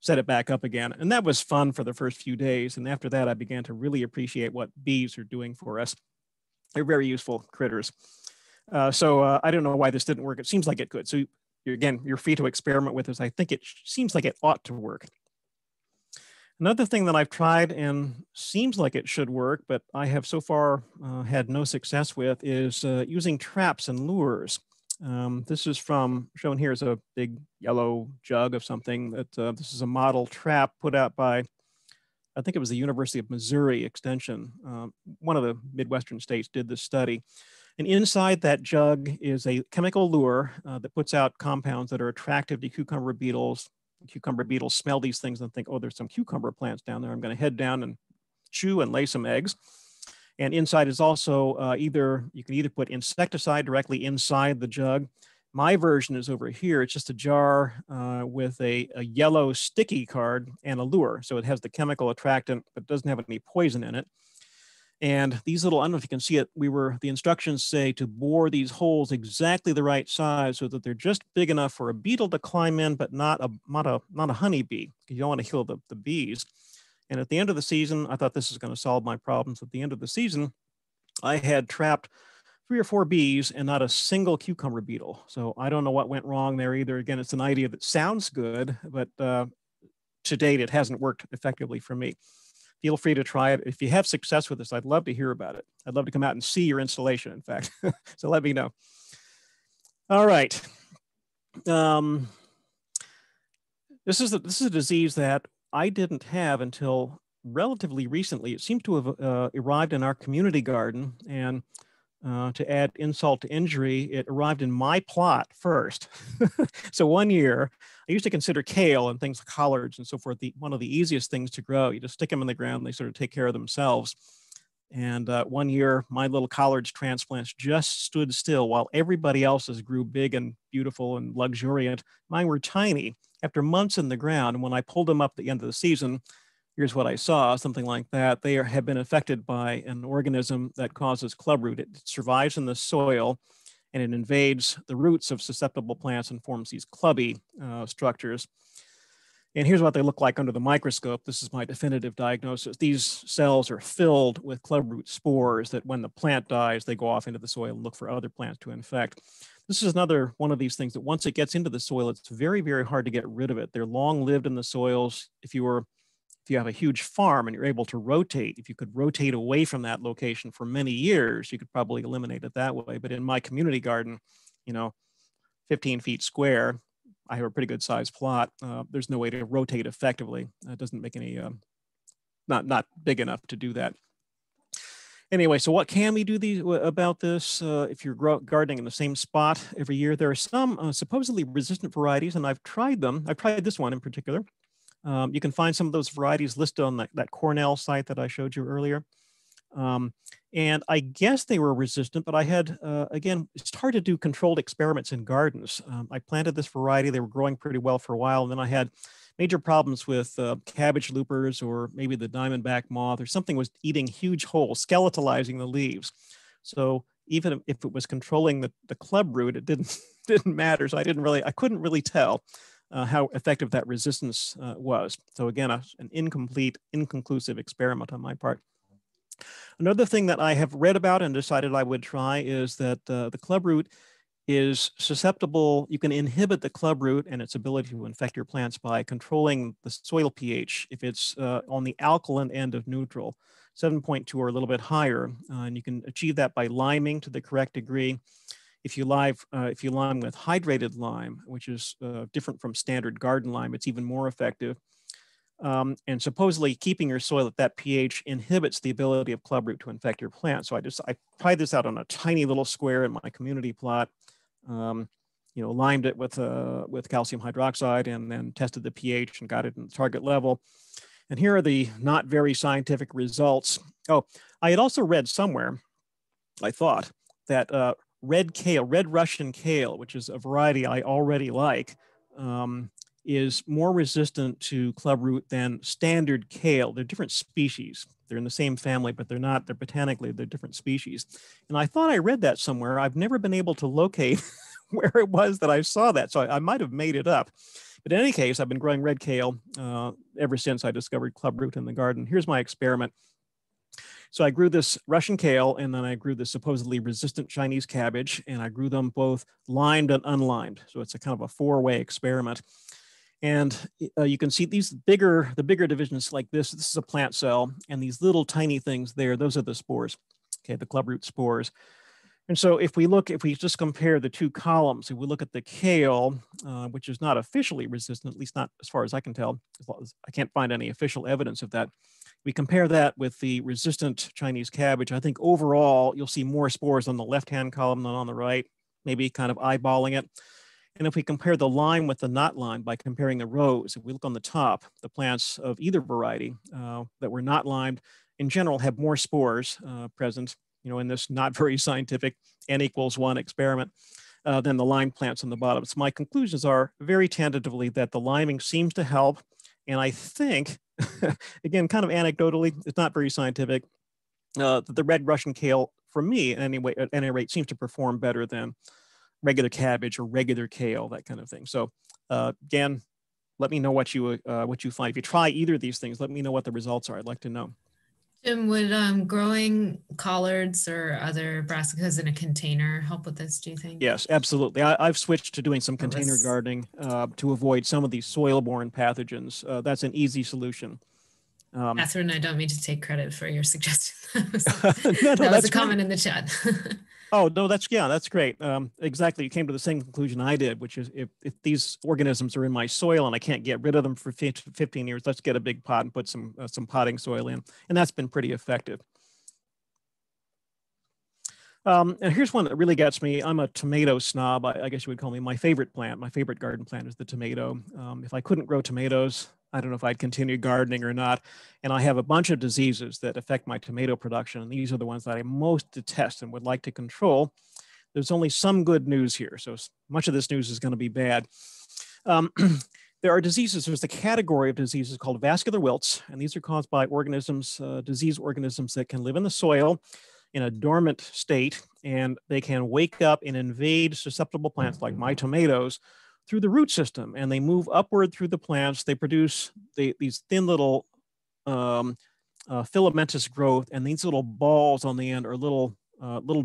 set it back up again. And that was fun for the first few days. And after that, I began to really appreciate what bees are doing for us. They're very useful critters. So I don't know why this didn't work. It seems like it could. So you're free to experiment with this. I think it seems like it ought to work. Another thing that I've tried and seems like it should work, but I have so far had no success with, is using traps and lures. This is shown here is a big yellow jug of something that this is a model trap put out by, I think it was the University of Missouri Extension. One of the Midwestern states did this study. And inside that jug is a chemical lure that puts out compounds that are attractive to cucumber beetles. Cucumber beetles smell these things and think, oh, there's some cucumber plants down there. I'm going to head down and chew and lay some eggs. And inside is also you can either put insecticide directly inside the jug. My version is over here. It's just a jar with a yellow sticky card and a lure. So it has the chemical attractant, but doesn't have any poison in it. And these little, I don't know if you can see it, the instructions say to bore these holes exactly the right size so that they're just big enough for a beetle to climb in, but not a honeybee, because you don't want to kill the bees. And at the end of the season, I thought this is going to solve my problems. At the end of the season, I had trapped 3 or 4 bees and not a single cucumber beetle. So I don't know what went wrong there either. Again, it's an idea that sounds good, but to date, it hasn't worked effectively for me. Feel free to try it. If you have success with this, I'd love to hear about it. I'd love to come out and see your installation, in fact. So let me know. All right. This is a disease that I didn't have until relatively recently. It seemed to have arrived in our community garden, and to add insult to injury, it arrived in my plot first. So one year, I used to consider kale and things like collards and so forth one of the easiest things to grow. You just stick them in the ground, they sort of take care of themselves. And one year, my little collards transplants just stood still while everybody else's grew big and beautiful and luxuriant. Mine were tiny. After months in the ground, when I pulled them up at the end of the season, here's what I saw, something like that. They have been affected by an organism that causes clubroot. It survives in the soil, and it invades the roots of susceptible plants and forms these clubby structures. And here's what they look like under the microscope. This is my definitive diagnosis. These cells are filled with clubroot spores that when the plant dies, they go off into the soil and look for other plants to infect. This is another one of these things that once it gets into the soil, it's very, very hard to get rid of it. They're long lived in the soils. If you have a huge farm and you're able to rotate, if you could rotate away from that location for many years, you could probably eliminate it that way. But in my community garden, you know, 15 feet square, I have a pretty good sized plot. There's no way to rotate effectively. It doesn't make any, not big enough to do that. Anyway, so what can we do about this if you're gardening in the same spot every year? There are some supposedly resistant varieties, and I've tried them. I've tried this one in particular. You can find some of those varieties listed on that Cornell site that I showed you earlier. And I guess they were resistant, but I had, again, it's hard to do controlled experiments in gardens. I planted this variety, they were growing pretty well for a while, and then I had major problems with cabbage loopers or maybe the diamondback moth or something was eating huge holes, skeletalizing the leaves. So even if it was controlling the club root, it didn't matter. So I couldn't really tell how effective that resistance was. So again, an inconclusive experiment on my part. Another thing that I have read about and decided I would try is that the club root is susceptible. You can inhibit the club root and its ability to infect your plants by controlling the soil pH if it's on the alkaline end of neutral, 7.2 or a little bit higher. And you can achieve that by liming to the correct degree. If you lime with hydrated lime, which is different from standard garden lime, it's even more effective. And supposedly keeping your soil at that pH inhibits the ability of club root to infect your plant. So I tried this out on a tiny little square in my community plot, you know, limed it with calcium hydroxide and then tested the pH and got it in the target level. And here are the not very scientific results. Oh, I had also read somewhere, I thought, that red Russian kale, which is a variety I already like, is more resistant to club root than standard kale. They're different species. They're in the same family, but they're botanically, they're different species. And I thought I read that somewhere. I've never been able to locate where it was that I saw that. So I might have made it up. But in any case, I've been growing red kale ever since I discovered club root in the garden. Here's my experiment. So I grew this Russian kale, and then I grew this supposedly resistant Chinese cabbage, and I grew them both limed and unlimed. So it's a kind of a four-way experiment. And you can see the bigger divisions like this. This is a plant cell, and these little tiny things there, those are the spores, okay, the club root spores. And so if we just compare the two columns, if we look at the kale, which is not officially resistant, at least not as far as I can tell, as long as I can't find any official evidence of that. We compare that with the resistant Chinese cabbage. I think overall, you'll see more spores on the left-hand column than on the right, maybe kind of eyeballing it. And if we compare the lime with the not lime by comparing the rows, if we look on the top, the plants of either variety that were not limed in general have more spores present, you know, in this not very scientific N=1 experiment than the lime plants on the bottom. So my conclusions are very tentatively that the liming seems to help. And I think, again, kind of anecdotally, it's not very scientific, that the red Russian kale, for me, at any rate, seems to perform better than regular cabbage or regular kale, that kind of thing. So again, let me know what you find. If you try either of these things, let me know what the results are. I'd like to know. Jim, would growing collards or other brassicas in a container help with this, do you think? Yes, absolutely. I've switched to doing some container gardening to avoid some of these soil-borne pathogens. That's an easy solution. Catherine, I don't mean to take credit for your suggestion. that was a comment in the chat. Oh, no, that's great. Exactly. You came to the same conclusion I did, which is if these organisms are in my soil and I can't get rid of them for 15 years, let's get a big pot and put some potting soil in. And that's been pretty effective. And here's one that really gets me. I'm a tomato snob, I guess you would call me. My favorite plant, my favorite garden plant is the tomato. If I couldn't grow tomatoes, I don't know if I'd continue gardening or not. And I have a bunch of diseases that affect my tomato production. And these are the ones that I most detest and would like to control. There's only some good news here. So much of this news is going to be bad. There are diseases. There's a category of diseases called vascular wilts. And these are caused by organisms, disease organisms that can live in the soil in a dormant state. And they can wake up and invade susceptible plants like my tomatoes through the root system, and they move upward through the plants. They produce these thin little filamentous growth, and these little balls on the end are little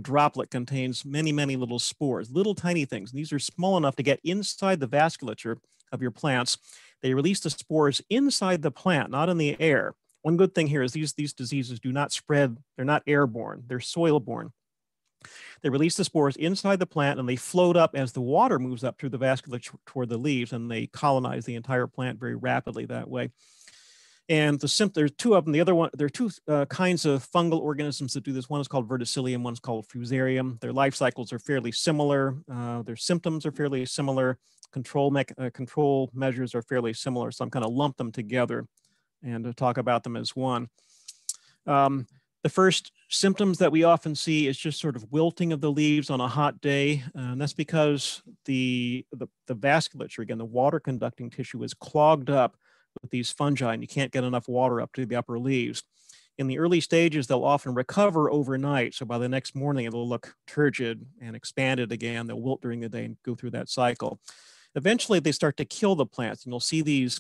droplet contains many, many little spores, little tiny things. And these are small enough to get inside the vasculature of your plants. They release the spores inside the plant, not in the air. One good thing here is these diseases do not spread. They're not airborne, they're soil-borne. They release the spores inside the plant and they float up as the water moves up through the vasculature toward the leaves, and they colonize the entire plant very rapidly that way. And there's two of them. There are two kinds of fungal organisms that do this. One is called verticillium, one's called fusarium. Their life cycles are fairly similar. Their symptoms are fairly similar. Control measures are fairly similar. So I'm kind of lump them together and talk about them as one. The first symptoms that we often see is just sort of wilting of the leaves on a hot day. That's because the vasculature, again, the water conducting tissue is clogged up with these fungi and you can't get enough water up to the upper leaves. In the early stages, they'll often recover overnight. So by the next morning, it'll look turgid and expanded again. They'll wilt during the day and go through that cycle. Eventually, they start to kill the plants and you'll see these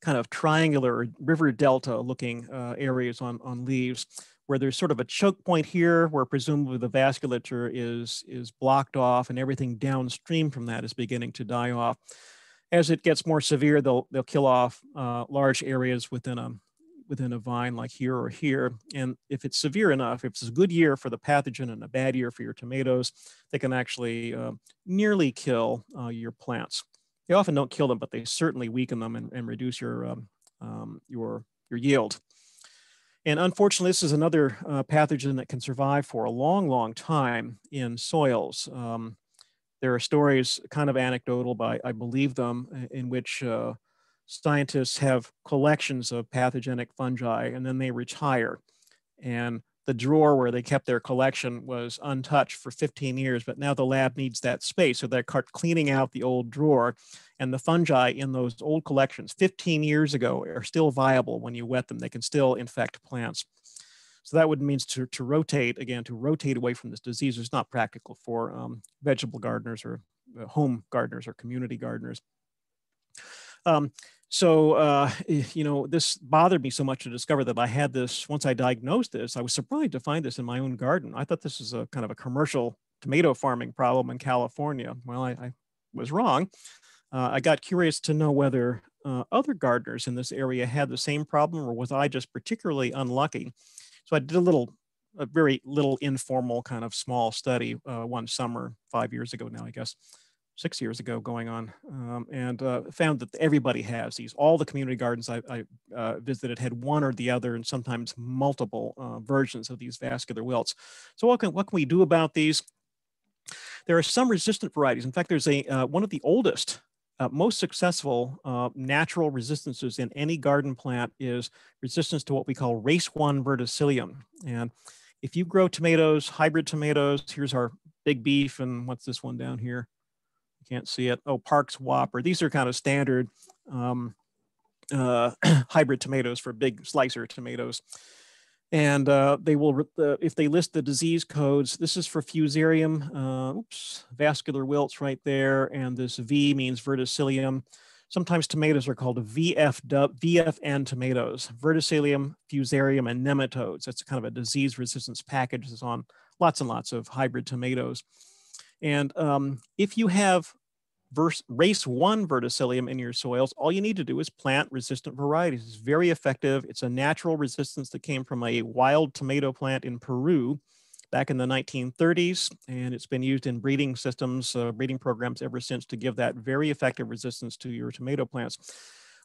kind of triangular river delta looking areas on leaves where there's sort of a choke point here where presumably the vasculature is blocked off and everything downstream from that is beginning to die off. As it gets more severe, they'll kill off large areas within a vine like here or here. And if it's severe enough, if it's a good year for the pathogen and a bad year for your tomatoes, they can actually nearly kill your plants. They often don't kill them, but they certainly weaken them and reduce your yield. And unfortunately, this is another pathogen that can survive for a long, long time in soils. There are stories, kind of anecdotal, but I believe them, in which scientists have collections of pathogenic fungi and then they retire. And the drawer where they kept their collection was untouched for 15 years, but now the lab needs that space. So they're cleaning out the old drawer, and the fungi in those old collections 15 years ago are still viable when you wet them. They can still infect plants. So that would mean to rotate, again, to rotate away from this disease is not practical for vegetable gardeners or home gardeners or community gardeners. So this bothered me so much to discover that I had this. Once I diagnosed this, I was surprised to find this in my own garden. I thought this was a kind of a commercial tomato farming problem in California. Well, I was wrong. I got curious to know whether other gardeners in this area had the same problem, or was I just particularly unlucky? So I did a very little informal kind of small study one summer, 5 years ago now, I guess. 6 years ago going on, and found that everybody has these. All the community gardens I visited had one or the other, and sometimes multiple versions of these vascular wilts. So what can we do about these? There are some resistant varieties. In fact, there's one of the oldest, most successful natural resistances in any garden plant is resistance to what we call race 1 verticillium. And if you grow tomatoes, hybrid tomatoes, here's our Big Beef, and what's this one down here? Can't see it. Oh, Park's Whopper. These are kind of standard hybrid tomatoes for big slicer tomatoes. And they will, if they list the disease codes, this is for fusarium, vascular wilts right there. And this V means verticillium. Sometimes tomatoes are called VFN tomatoes, verticillium, fusarium, and nematodes. That's kind of a disease resistance package that's on lots and lots of hybrid tomatoes. And if you have race 1 verticillium in your soils, all you need to do is plant resistant varieties. It's very effective. It's a natural resistance that came from a wild tomato plant in Peru back in the 1930s. And it's been used in breeding systems, breeding programs ever since to give that very effective resistance to your tomato plants.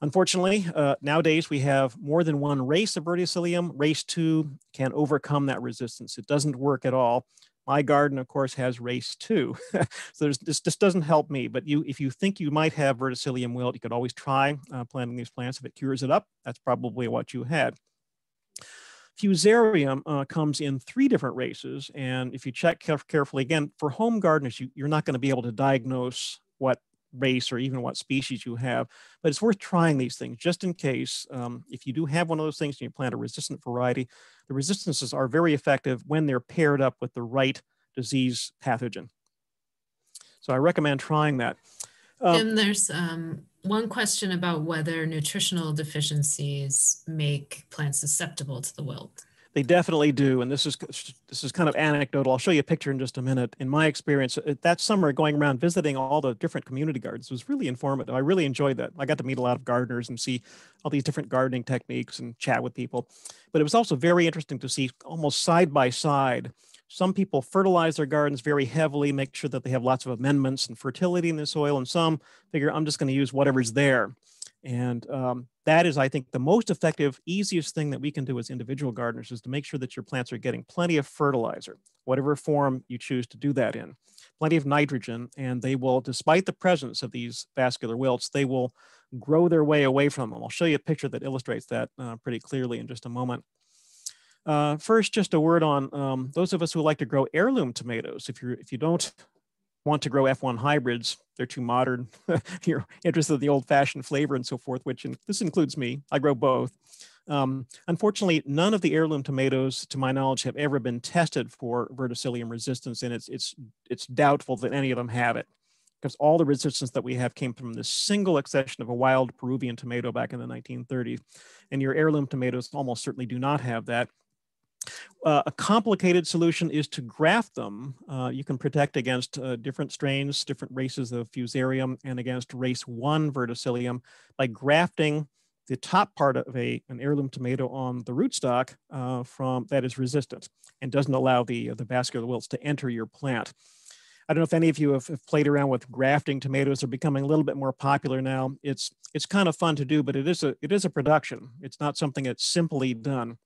Unfortunately, nowadays we have more than one race of verticillium. Race 2 can overcome that resistance. It doesn't work at all. My garden, of course, has race 2. So this doesn't help me, but if you think you might have verticillium wilt, you could always try planting these plants. If it cures it up, that's probably what you had. Fusarium comes in 3 different races. And if you check carefully, again, for home gardeners, you're not going to be able to diagnose what race or even what species you have, but it's worth trying these things just in case. If you do have one of those things and you plant a resistant variety, the resistances are very effective when they're paired up with the right disease pathogen. So I recommend trying that. And there's one question about whether nutritional deficiencies make plants susceptible to the wilt. They definitely do, and this is kind of anecdotal. I'll show you a picture in just a minute. In my experience, that summer going around visiting all the different community gardens was really informative. I really enjoyed that. I got to meet a lot of gardeners and see all these different gardening techniques and chat with people. But it was also very interesting to see almost side by side. Some people fertilize their gardens very heavily, make sure that they have lots of amendments and fertility in the soil, and some figure, I'm just going to use whatever's there. And that is, I think, the most effective, easiest thing that we can do as individual gardeners is to make sure that your plants are getting plenty of fertilizer, whatever form you choose to do that in, plenty of nitrogen, and they will, despite the presence of these vascular wilts, they will grow their way away from them. I'll show you a picture that illustrates that pretty clearly in just a moment. First, just a word on those of us who like to grow heirloom tomatoes. If you don't want to grow F1 hybrids, they're too modern. You're interested in the old-fashioned flavor and so forth, which this includes me. I grow both. Unfortunately, none of the heirloom tomatoes, to my knowledge, have ever been tested for verticillium resistance, and it's doubtful that any of them have it, because all the resistance that we have came from this single accession of a wild Peruvian tomato back in the 1930s, and your heirloom tomatoes almost certainly do not have that. A complicated solution is to graft them. You can protect against different strains, different races of fusarium, and against race 1 verticillium by grafting the top part of an heirloom tomato on the rootstock that is resistant and doesn't allow the vascular wilts to enter your plant. I don't know if any of you have played around with grafting tomatoes. They're becoming a little bit more popular now. It's kind of fun to do, but it is a production. It's not something that's simply done.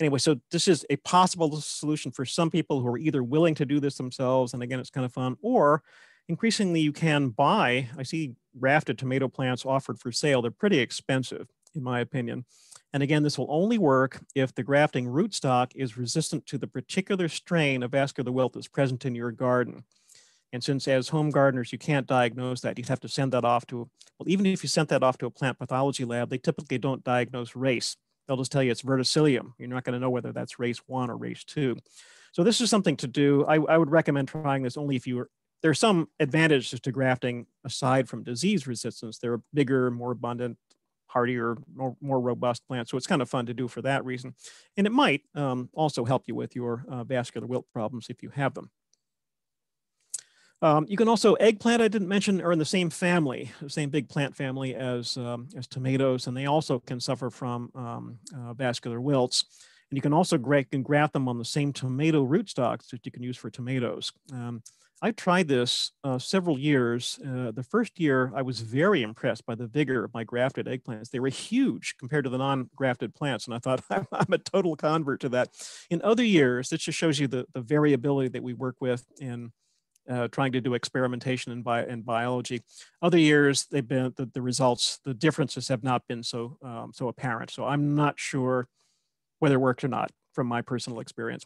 Anyway, so this is a possible solution for some people who are either willing to do this themselves, and again, it's kind of fun, or increasingly you can buy, I see grafted tomato plants offered for sale. They're pretty expensive, in my opinion. And again, this will only work if the grafting rootstock is resistant to the particular strain of vascular wilt that's present in your garden. And since as home gardeners, you can't diagnose that, you'd have to send that off to, well, even if you sent that off to a plant pathology lab, they typically don't diagnose race. They'll just tell you it's verticillium. You're not going to know whether that's race 1 or race 2. So this is something to do. I would recommend trying this only if you are, there are some advantages to grafting aside from disease resistance. They're bigger, more abundant, hardier, more robust plants. So it's kind of fun to do for that reason. And it might also help you with your vascular wilt problems if you have them. You can also, eggplant I didn't mention are in the same family, the same big plant family as tomatoes, and they also can suffer from vascular wilts. And you can also graft them on the same tomato rootstocks that you can use for tomatoes. I tried this several years. The first year, I was very impressed by the vigor of my grafted eggplants. They were huge compared to the non-grafted plants, and I thought, I'm a total convert to that. In other years, it just shows you the variability that we work with in trying to do experimentation in biology. Other years, they've been the differences have not been so apparent. So I'm not sure whether it worked or not from my personal experience.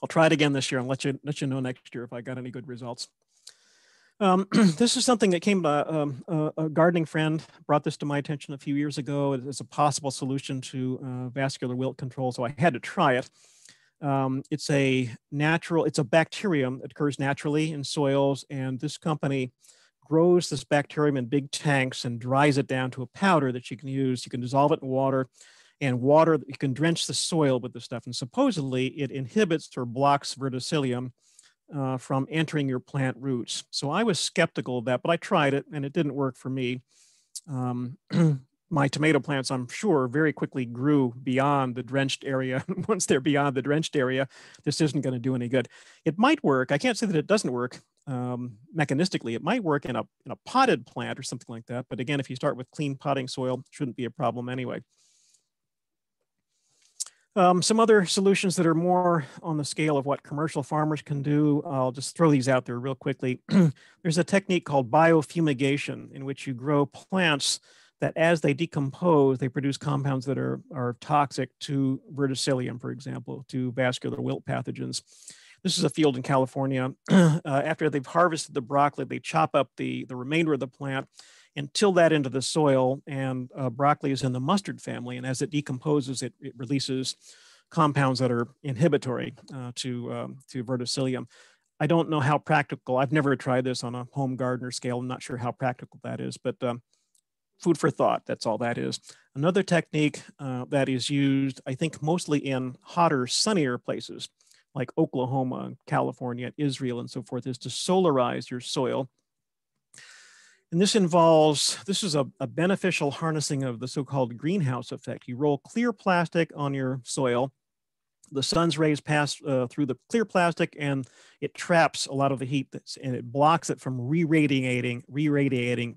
I'll try it again this year and let you know next year if I got any good results. This is something that came by a gardening friend, brought this to my attention a few years ago as a possible solution to vascular wilt control. So I had to try it. It's a bacterium that occurs naturally in soils, and this company grows this bacterium in big tanks and dries it down to a powder that you can use. You can dissolve it in water, and you can drench the soil with this stuff, and supposedly it inhibits or blocks verticillium from entering your plant roots. So I was skeptical of that, but I tried it and it didn't work for me. My tomato plants, I'm sure, very quickly grew beyond the drenched area. Once they're beyond the drenched area, this isn't going to do any good. It might work. I can't say that it doesn't work mechanistically. It might work in a potted plant or something like that. But again, if you start with clean potting soil, it shouldn't be a problem anyway. Some other solutions that are more on the scale of what commercial farmers can do. I'll just throw these out there real quickly. There's a technique called biofumigation, in which you grow plants that as they decompose, they produce compounds that are toxic to verticillium, for example, to vascular wilt pathogens. This is a field in California. After they've harvested the broccoli, they chop up the remainder of the plant and till that into the soil, and broccoli is in the mustard family, and as it decomposes, it releases compounds that are inhibitory to verticillium. I don't know how practical. I've never tried this on a home gardener scale. I'm not sure how practical that is, but food for thought, that's all that is. Another technique that is used, I think, mostly in hotter, sunnier places like Oklahoma, California, Israel, and so forth, is to solarize your soil. And this involves, this is a beneficial harnessing of the so-called greenhouse effect. You roll clear plastic on your soil. The sun's rays pass through the clear plastic, and it traps a lot of the heat and it blocks it from re-radiating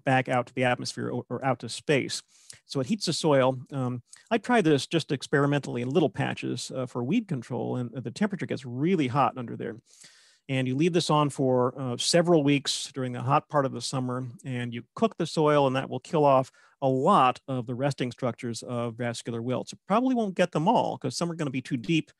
back out to the atmosphere or out to space. So it heats the soil. I tried this just experimentally in little patches for weed control, and the temperature gets really hot under there. And you leave this on for several weeks during the hot part of the summer, and you cook the soil, and that will kill off a lot of the resting structures of vascular wilts. It probably won't get them all because some are going to be too deep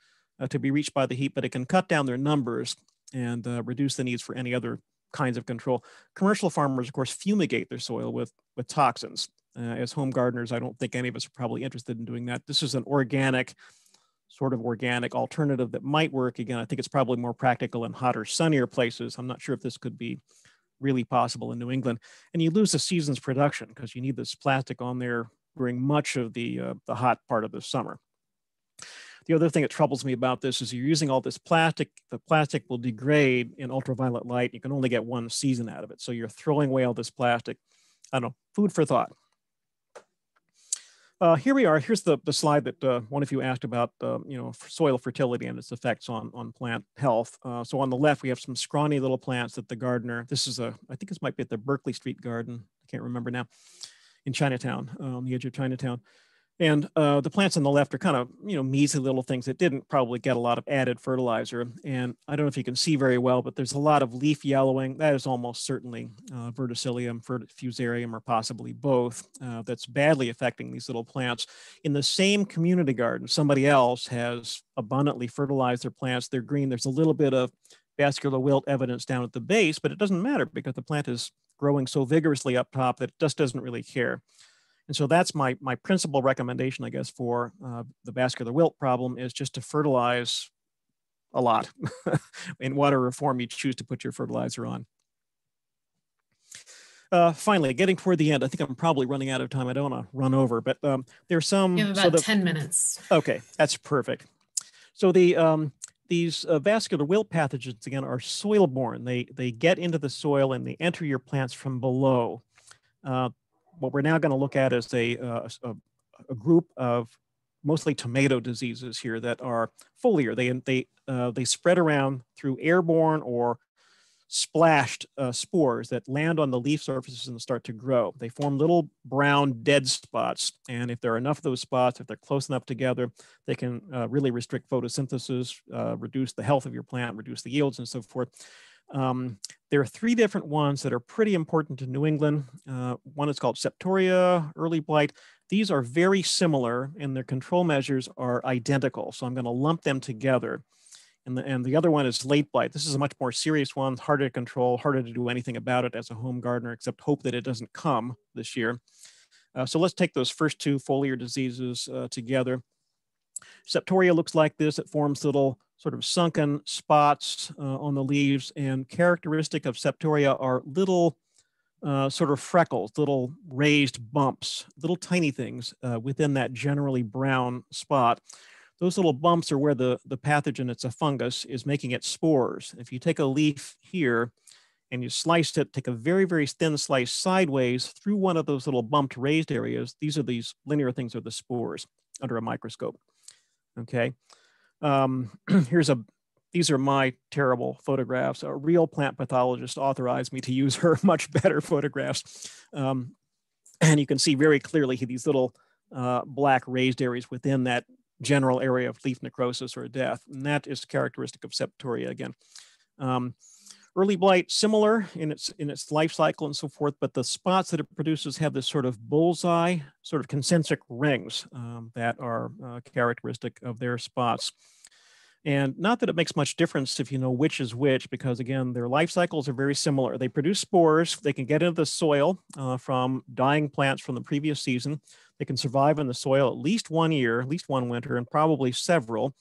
to be reached by the heat, but it can cut down their numbers and reduce the needs for any other kinds of control. Commercial farmers, of course, fumigate their soil with toxins. As home gardeners, I don't think any of us are probably interested in doing that. This is an organic, sort of organic alternative that might work. Again, I think it's probably more practical in hotter, sunnier places. I'm not sure if this could be really possible in New England. And you lose the season's production because you need this plastic on there during much of the hot part of the summer. The other thing that troubles me about this is you're using all this plastic. The plastic will degrade in ultraviolet light. You can only get one season out of it. So you're throwing away all this plastic. I don't know, food for thought. Here we are. Here's the slide that one of you asked about, you know, soil fertility and its effects on plant health. So on the left, we have some scrawny little plants that the gardener, this is a, I think this might be at the Berkeley Street Garden. I can't remember now, in Chinatown, on the edge of Chinatown. And the plants on the left are kind of, you know, measly little things that didn't probably get a lot of added fertilizer. And I don't know if you can see very well, but there's a lot of leaf yellowing. That is almost certainly verticillium, fusarium, or possibly both that's badly affecting these little plants. In the same community garden, somebody else has abundantly fertilized their plants. They're green. There's a little bit of vascular wilt evidence down at the base, but it doesn't matter because the plant is growing so vigorously up top that it just doesn't really care. And so that's my principal recommendation, I guess, for the vascular wilt problem is just to fertilize a lot in whatever form you choose to put your fertilizer on. Finally, getting toward the end, I think I'm probably running out of time. I don't want to run over, but there's some- You have about 10 minutes. Okay, that's perfect. So the these vascular wilt pathogens, again, are soil-borne. They get into the soil and they enter your plants from below. What we're now going to look at is a group of mostly tomato diseases here that are foliar. They spread around through airborne or splashed spores that land on the leaf surfaces and start to grow. They form little brown dead spots. And if there are enough of those spots, if they're close enough together, they can really restrict photosynthesis, reduce the health of your plant, reduce the yields and so forth. There are three different ones that are pretty important to New England. One is called septoria, early blight. These are very similar and their control measures are identical. So I'm going to lump them together. And the other one is late blight. This is a much more serious one, harder to control, harder to do anything about it as a home gardener, except hope that it doesn't come this year. So let's take those first two foliar diseases together. Septoria looks like this. It forms little sort of sunken spots on the leaves, and characteristic of septoria are little sort of freckles, little raised bumps, little tiny things within that generally brown spot. Those little bumps are where the pathogen, it's a fungus, is making its spores. If you take a leaf here and you slice it, take a very, very thin slice sideways through one of those little bumped raised areas, these linear things are the spores under a microscope. Okay, these are my terrible photographs. A real plant pathologist authorized me to use her much better photographs. And you can see very clearly these little black raised areas within that general area of leaf necrosis or death. And that is characteristic of septoria again. Early blight, similar in its life cycle and so forth, but the spots that it produces have this sort of bullseye, sort of concentric rings that are characteristic of their spots. And not that it makes much difference if you know which is which, because again, their life cycles are very similar. They produce spores, they can get into the soil from dying plants from the previous season. They can survive in the soil at least one year, at least one winter, and probably several.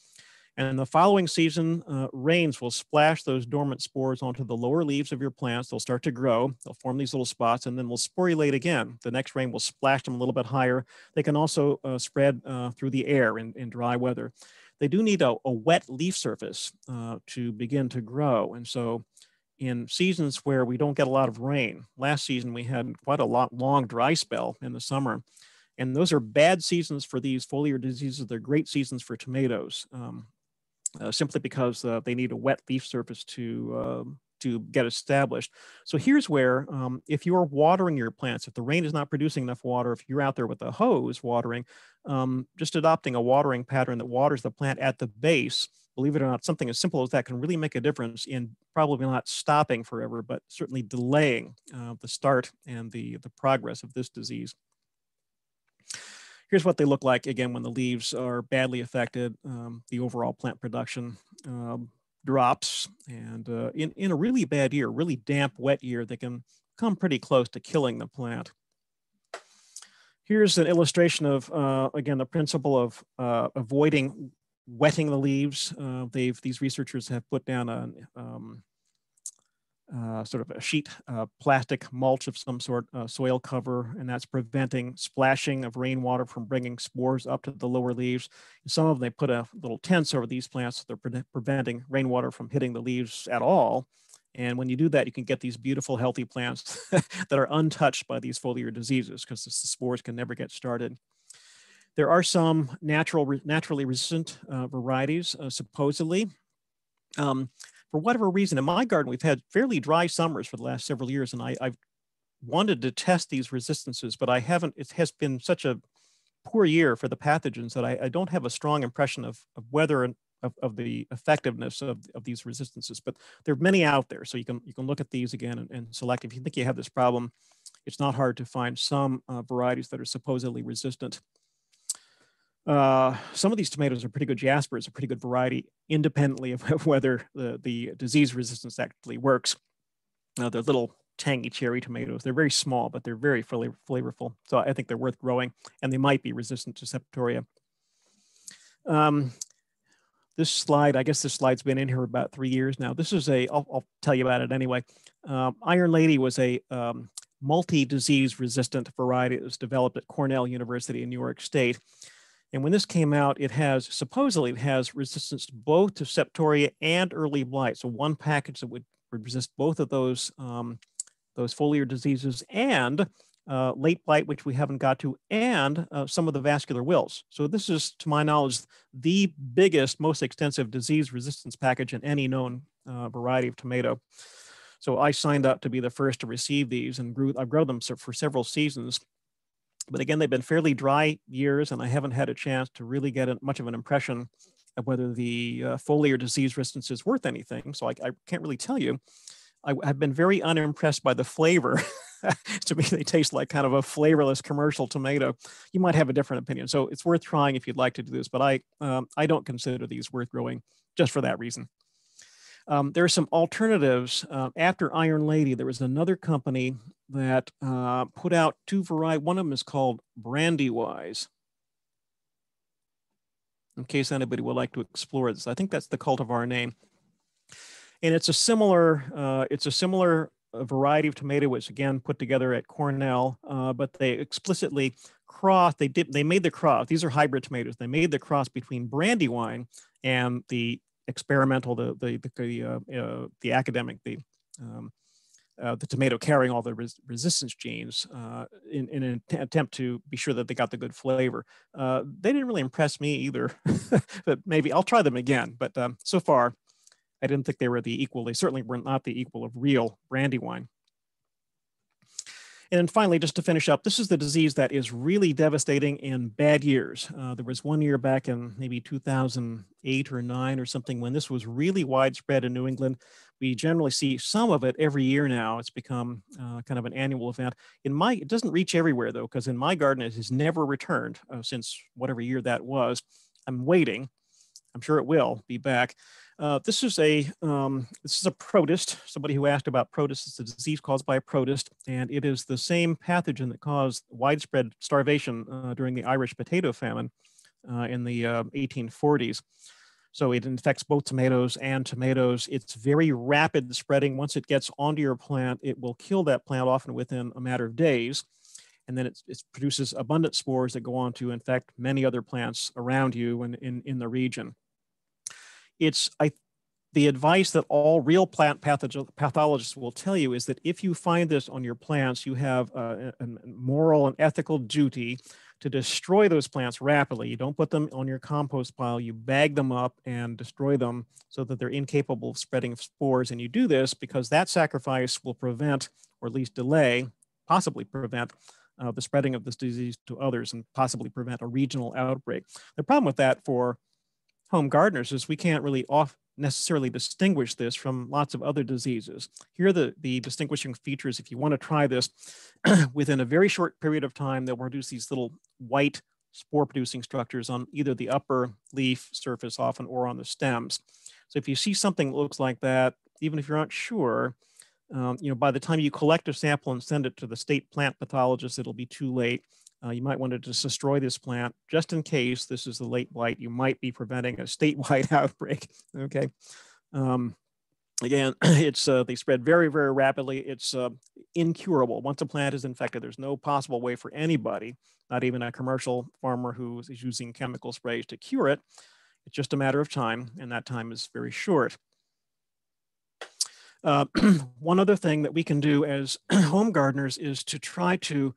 And the following season, rains will splash those dormant spores onto the lower leaves of your plants. They'll start to grow. They'll form these little spots and then will sporulate again. The next rain will splash them a little bit higher. They can also spread through the air in dry weather. They do need a wet leaf surface to begin to grow. And so in seasons where we don't get a lot of rain, last season we had quite a long dry spell in the summer. And those are bad seasons for these foliar diseases. They're great seasons for tomatoes. Simply because they need a wet leaf surface to get established. So here's where, if you're watering your plants, if the rain is not producing enough water, if you're out there with a hose watering, just adopting a watering pattern that waters the plant at the base, believe it or not, something as simple as that can really make a difference in probably not stopping forever, but certainly delaying the start and the progress of this disease. here's what they look like again when the leaves are badly affected. The overall plant production drops, and in a really bad year, really damp, wet year, they can come pretty close to killing the plant. Here's an illustration of, again, the principle of avoiding wetting the leaves. These researchers have put down a sort of a sheet, plastic mulch of some sort, soil cover, and that's preventing splashing of rainwater from bringing spores up to the lower leaves. And some of them, they put a little tents over these plants, so they're preventing rainwater from hitting the leaves at all. And when you do that, you can get these beautiful, healthy plants that are untouched by these foliar diseases, because the spores can never get started. There are some naturally resistant varieties, supposedly. For whatever reason, in my garden, we've had fairly dry summers for the last several years, and I've wanted to test these resistances, but I haven't. It has been such a poor year for the pathogens that I don't have a strong impression of whether of the effectiveness of these resistances. But there are many out there, so you can look at these again and select. If you think you have this problem, it's not hard to find some varieties that are supposedly resistant. Some of these tomatoes are pretty good. Jasper is a pretty good variety, independently of whether the disease resistance actually works. They're little tangy cherry tomatoes. They're very small, but they're very flavorful. So I think they're worth growing, and they might be resistant to Septoria. This slide, I guess this slide's been in here about 3 years now. This is I'll tell you about it anyway. Iron Lady was a multi-disease resistant variety that was developed at Cornell University in New York State. And when this came out, supposedly it has resistance both to Septoria and early blight. So one package that would resist both of those foliar diseases and late blight, which we haven't got to, and some of the vascular wills. So this is, to my knowledge, the biggest, most extensive disease resistance package in any known variety of tomato. So I signed up to be the first to receive these, and I've grown them for several seasons. But again, they've been fairly dry years, and I haven't had a chance to really get much of an impression of whether the foliar disease resistance is worth anything. So I can't really tell you. I've been very unimpressed by the flavor. To me, they taste like kind of a flavorless commercial tomato. You might have a different opinion. So it's worth trying if you'd like to do this, but I don't consider these worth growing just for that reason. There are some alternatives. After Iron Lady, there was another company that put out two varieties. One of them is called Brandywise, in case anybody would like to explore this. I think that's the cultivar name. And it's a similar variety of tomato, which again put together at Cornell, but they explicitly made the cross. These are hybrid tomatoes. They made the cross between Brandywine and the experimental, the academic, the tomato carrying all the resistance genes in an attempt to be sure that they got the good flavor. They didn't really impress me either, but maybe I'll try them again. But so far, I didn't think they were the equal. They certainly were not the equal of real Brandywine. And then finally, just to finish up, this is the disease that is really devastating in bad years. There was one year back in maybe 2008 or 9 or something when this was really widespread in New England. We generally see some of it every year now. It's become kind of an annual event. It doesn't reach everywhere though, because in my garden, it has never returned since whatever year that was. I'm waiting. I'm sure it will be back. This is a protist. Somebody who asked about protists. It's a disease caused by a protist, and it is the same pathogen that caused widespread starvation during the Irish potato famine in the 1840s. So it infects both tomatoes and tomatoes. It's very rapid spreading. Once it gets onto your plant, it will kill that plant often within a matter of days. And then it produces abundant spores that go on to infect many other plants around you and in the region. The advice that all real plant pathologists will tell you is that if you find this on your plants, you have a moral and ethical duty to destroy those plants rapidly. You don't put them on your compost pile. You bag them up and destroy them so that they're incapable of spreading spores. And you do this because that sacrifice will prevent, or at least delay, possibly prevent, the spreading of this disease to others and possibly prevent a regional outbreak. The problem with that for home gardeners is we can't really necessarily distinguish this from lots of other diseases. Here are the distinguishing features. If you want to try this, within a very short period of time, they'll produce these little white spore-producing structures on either the upper leaf surface often or on the stems. So if you see something that looks like that, even if you're not sure, by the time you collect a sample and send it to the state plant pathologist, it'll be too late. You might want to just destroy this plant just in case this is the late blight. You might be preventing a statewide outbreak, okay? Again, it's they spread very, very rapidly. It's incurable. Once a plant is infected, there's no possible way for anybody, not even a commercial farmer who is using chemical sprays to cure it. It's just a matter of time, and that time is very short. One other thing that we can do as home gardeners is to try to,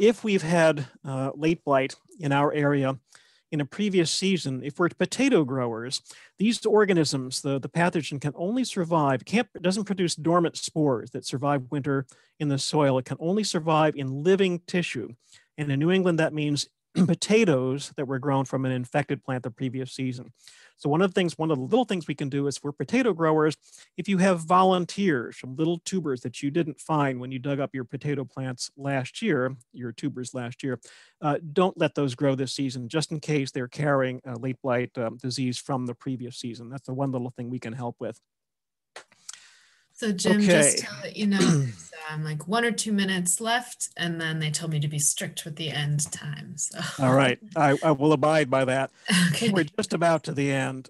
if we've had late blight in our area in a previous season, if we're potato growers, these organisms, the pathogen can only survive, doesn't produce dormant spores that survive winter in the soil. It can only survive in living tissue. And in New England, that means potatoes that were grown from an infected plant the previous season. So one of the little things we can do is for potato growers, if you have volunteers from little tubers that you didn't find when you dug up your potato plants last year, your tubers last year, don't let those grow this season just in case they're carrying a late blight disease from the previous season. That's the one little thing we can help with. So Jim, okay. Just to let you know, I'm like 1 or 2 minutes left, and then they told me to be strict with the end time. So. All right, I will abide by that. Okay. We're just about to the end.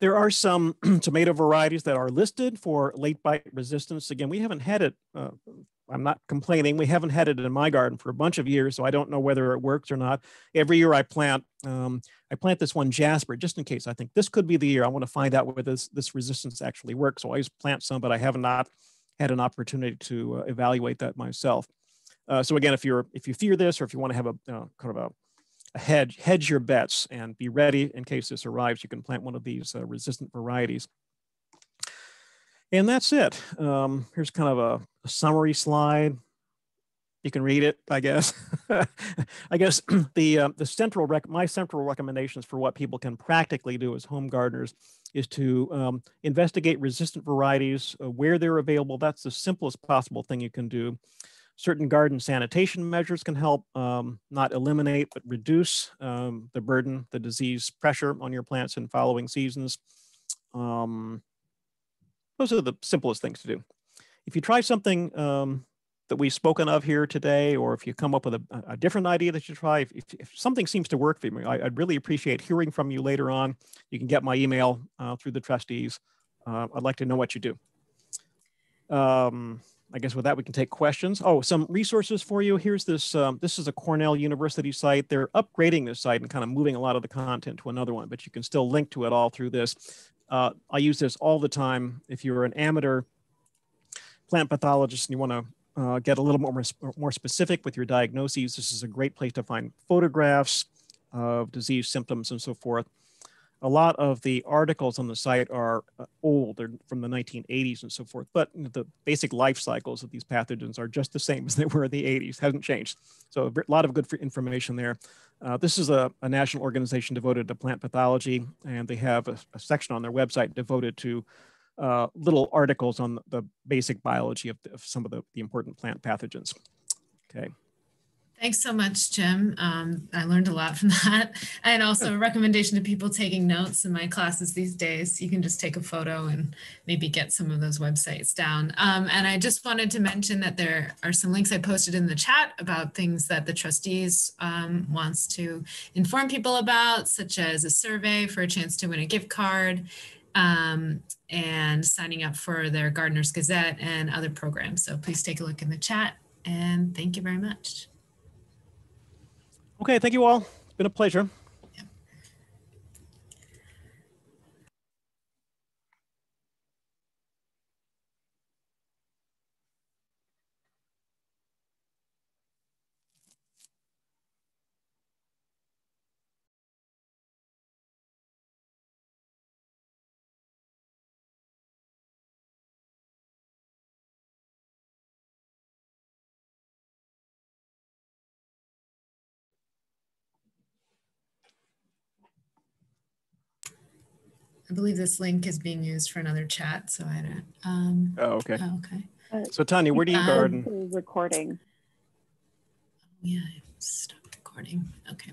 There are some tomato varieties that are listed for late blight resistance. Again, we haven't had it. I'm not complaining. We haven't had it in my garden for a bunch of years, so I don't know whether it works or not. Every year I plant this one jasper, just in case. I think this could be the year. I want to find out whether this resistance actually works. So I always plant some, but I have not had an opportunity to evaluate that myself. So again, if you fear this, or if you want to have a hedge your bets and be ready in case this arrives, you can plant one of these resistant varieties. And that's it. Here's kind of a summary slide. You can read it, I guess. I guess my central recommendations for what people can practically do as home gardeners is to investigate resistant varieties where they're available. That's the simplest possible thing you can do. Certain garden sanitation measures can help not eliminate, but reduce the burden, the disease pressure on your plants in following seasons. Those are the simplest things to do. If you try something that we've spoken of here today, or if you come up with a different idea that you try, if something seems to work for you, I'd really appreciate hearing from you later on. You can get my email through the trustees. I'd like to know what you do. I guess with that, we can take questions. Oh, some resources for you. Here's this, this is a Cornell University site. They're upgrading this site and kind of moving a lot of the content to another one, but you can still link to it all through this. I use this all the time. If you're an amateur plant pathologist and you want to get a little more specific with your diagnoses, this is a great place to find photographs of disease symptoms and so forth. A lot of the articles on the site are old. They're from the 1980s and so forth, but the basic life cycles of these pathogens are just the same as they were in the 80s, hasn't changed. So a lot of good information there. This is a national organization devoted to plant pathology, and they have a section on their website devoted to little articles on the basic biology of some of the important plant pathogens. Okay. Thanks so much, Jim. I learned a lot from that. And also a recommendation to people taking notes in my classes these days. You can just take a photo and maybe get some of those websites down. And I just wanted to mention that there are some links I posted in the chat about things that the trustees wants to inform people about, such as a survey for a chance to win a gift card, and signing up for their Gardener's Gazette and other programs. So please take a look in the chat, and thank you very much. Okay, thank you all. It's been a pleasure. I believe this link is being used for another chat, so I don't. Oh, okay. Oh, okay. So Tanya, where do you garden? Recording. Yeah, I'm stuck. morning. Okay.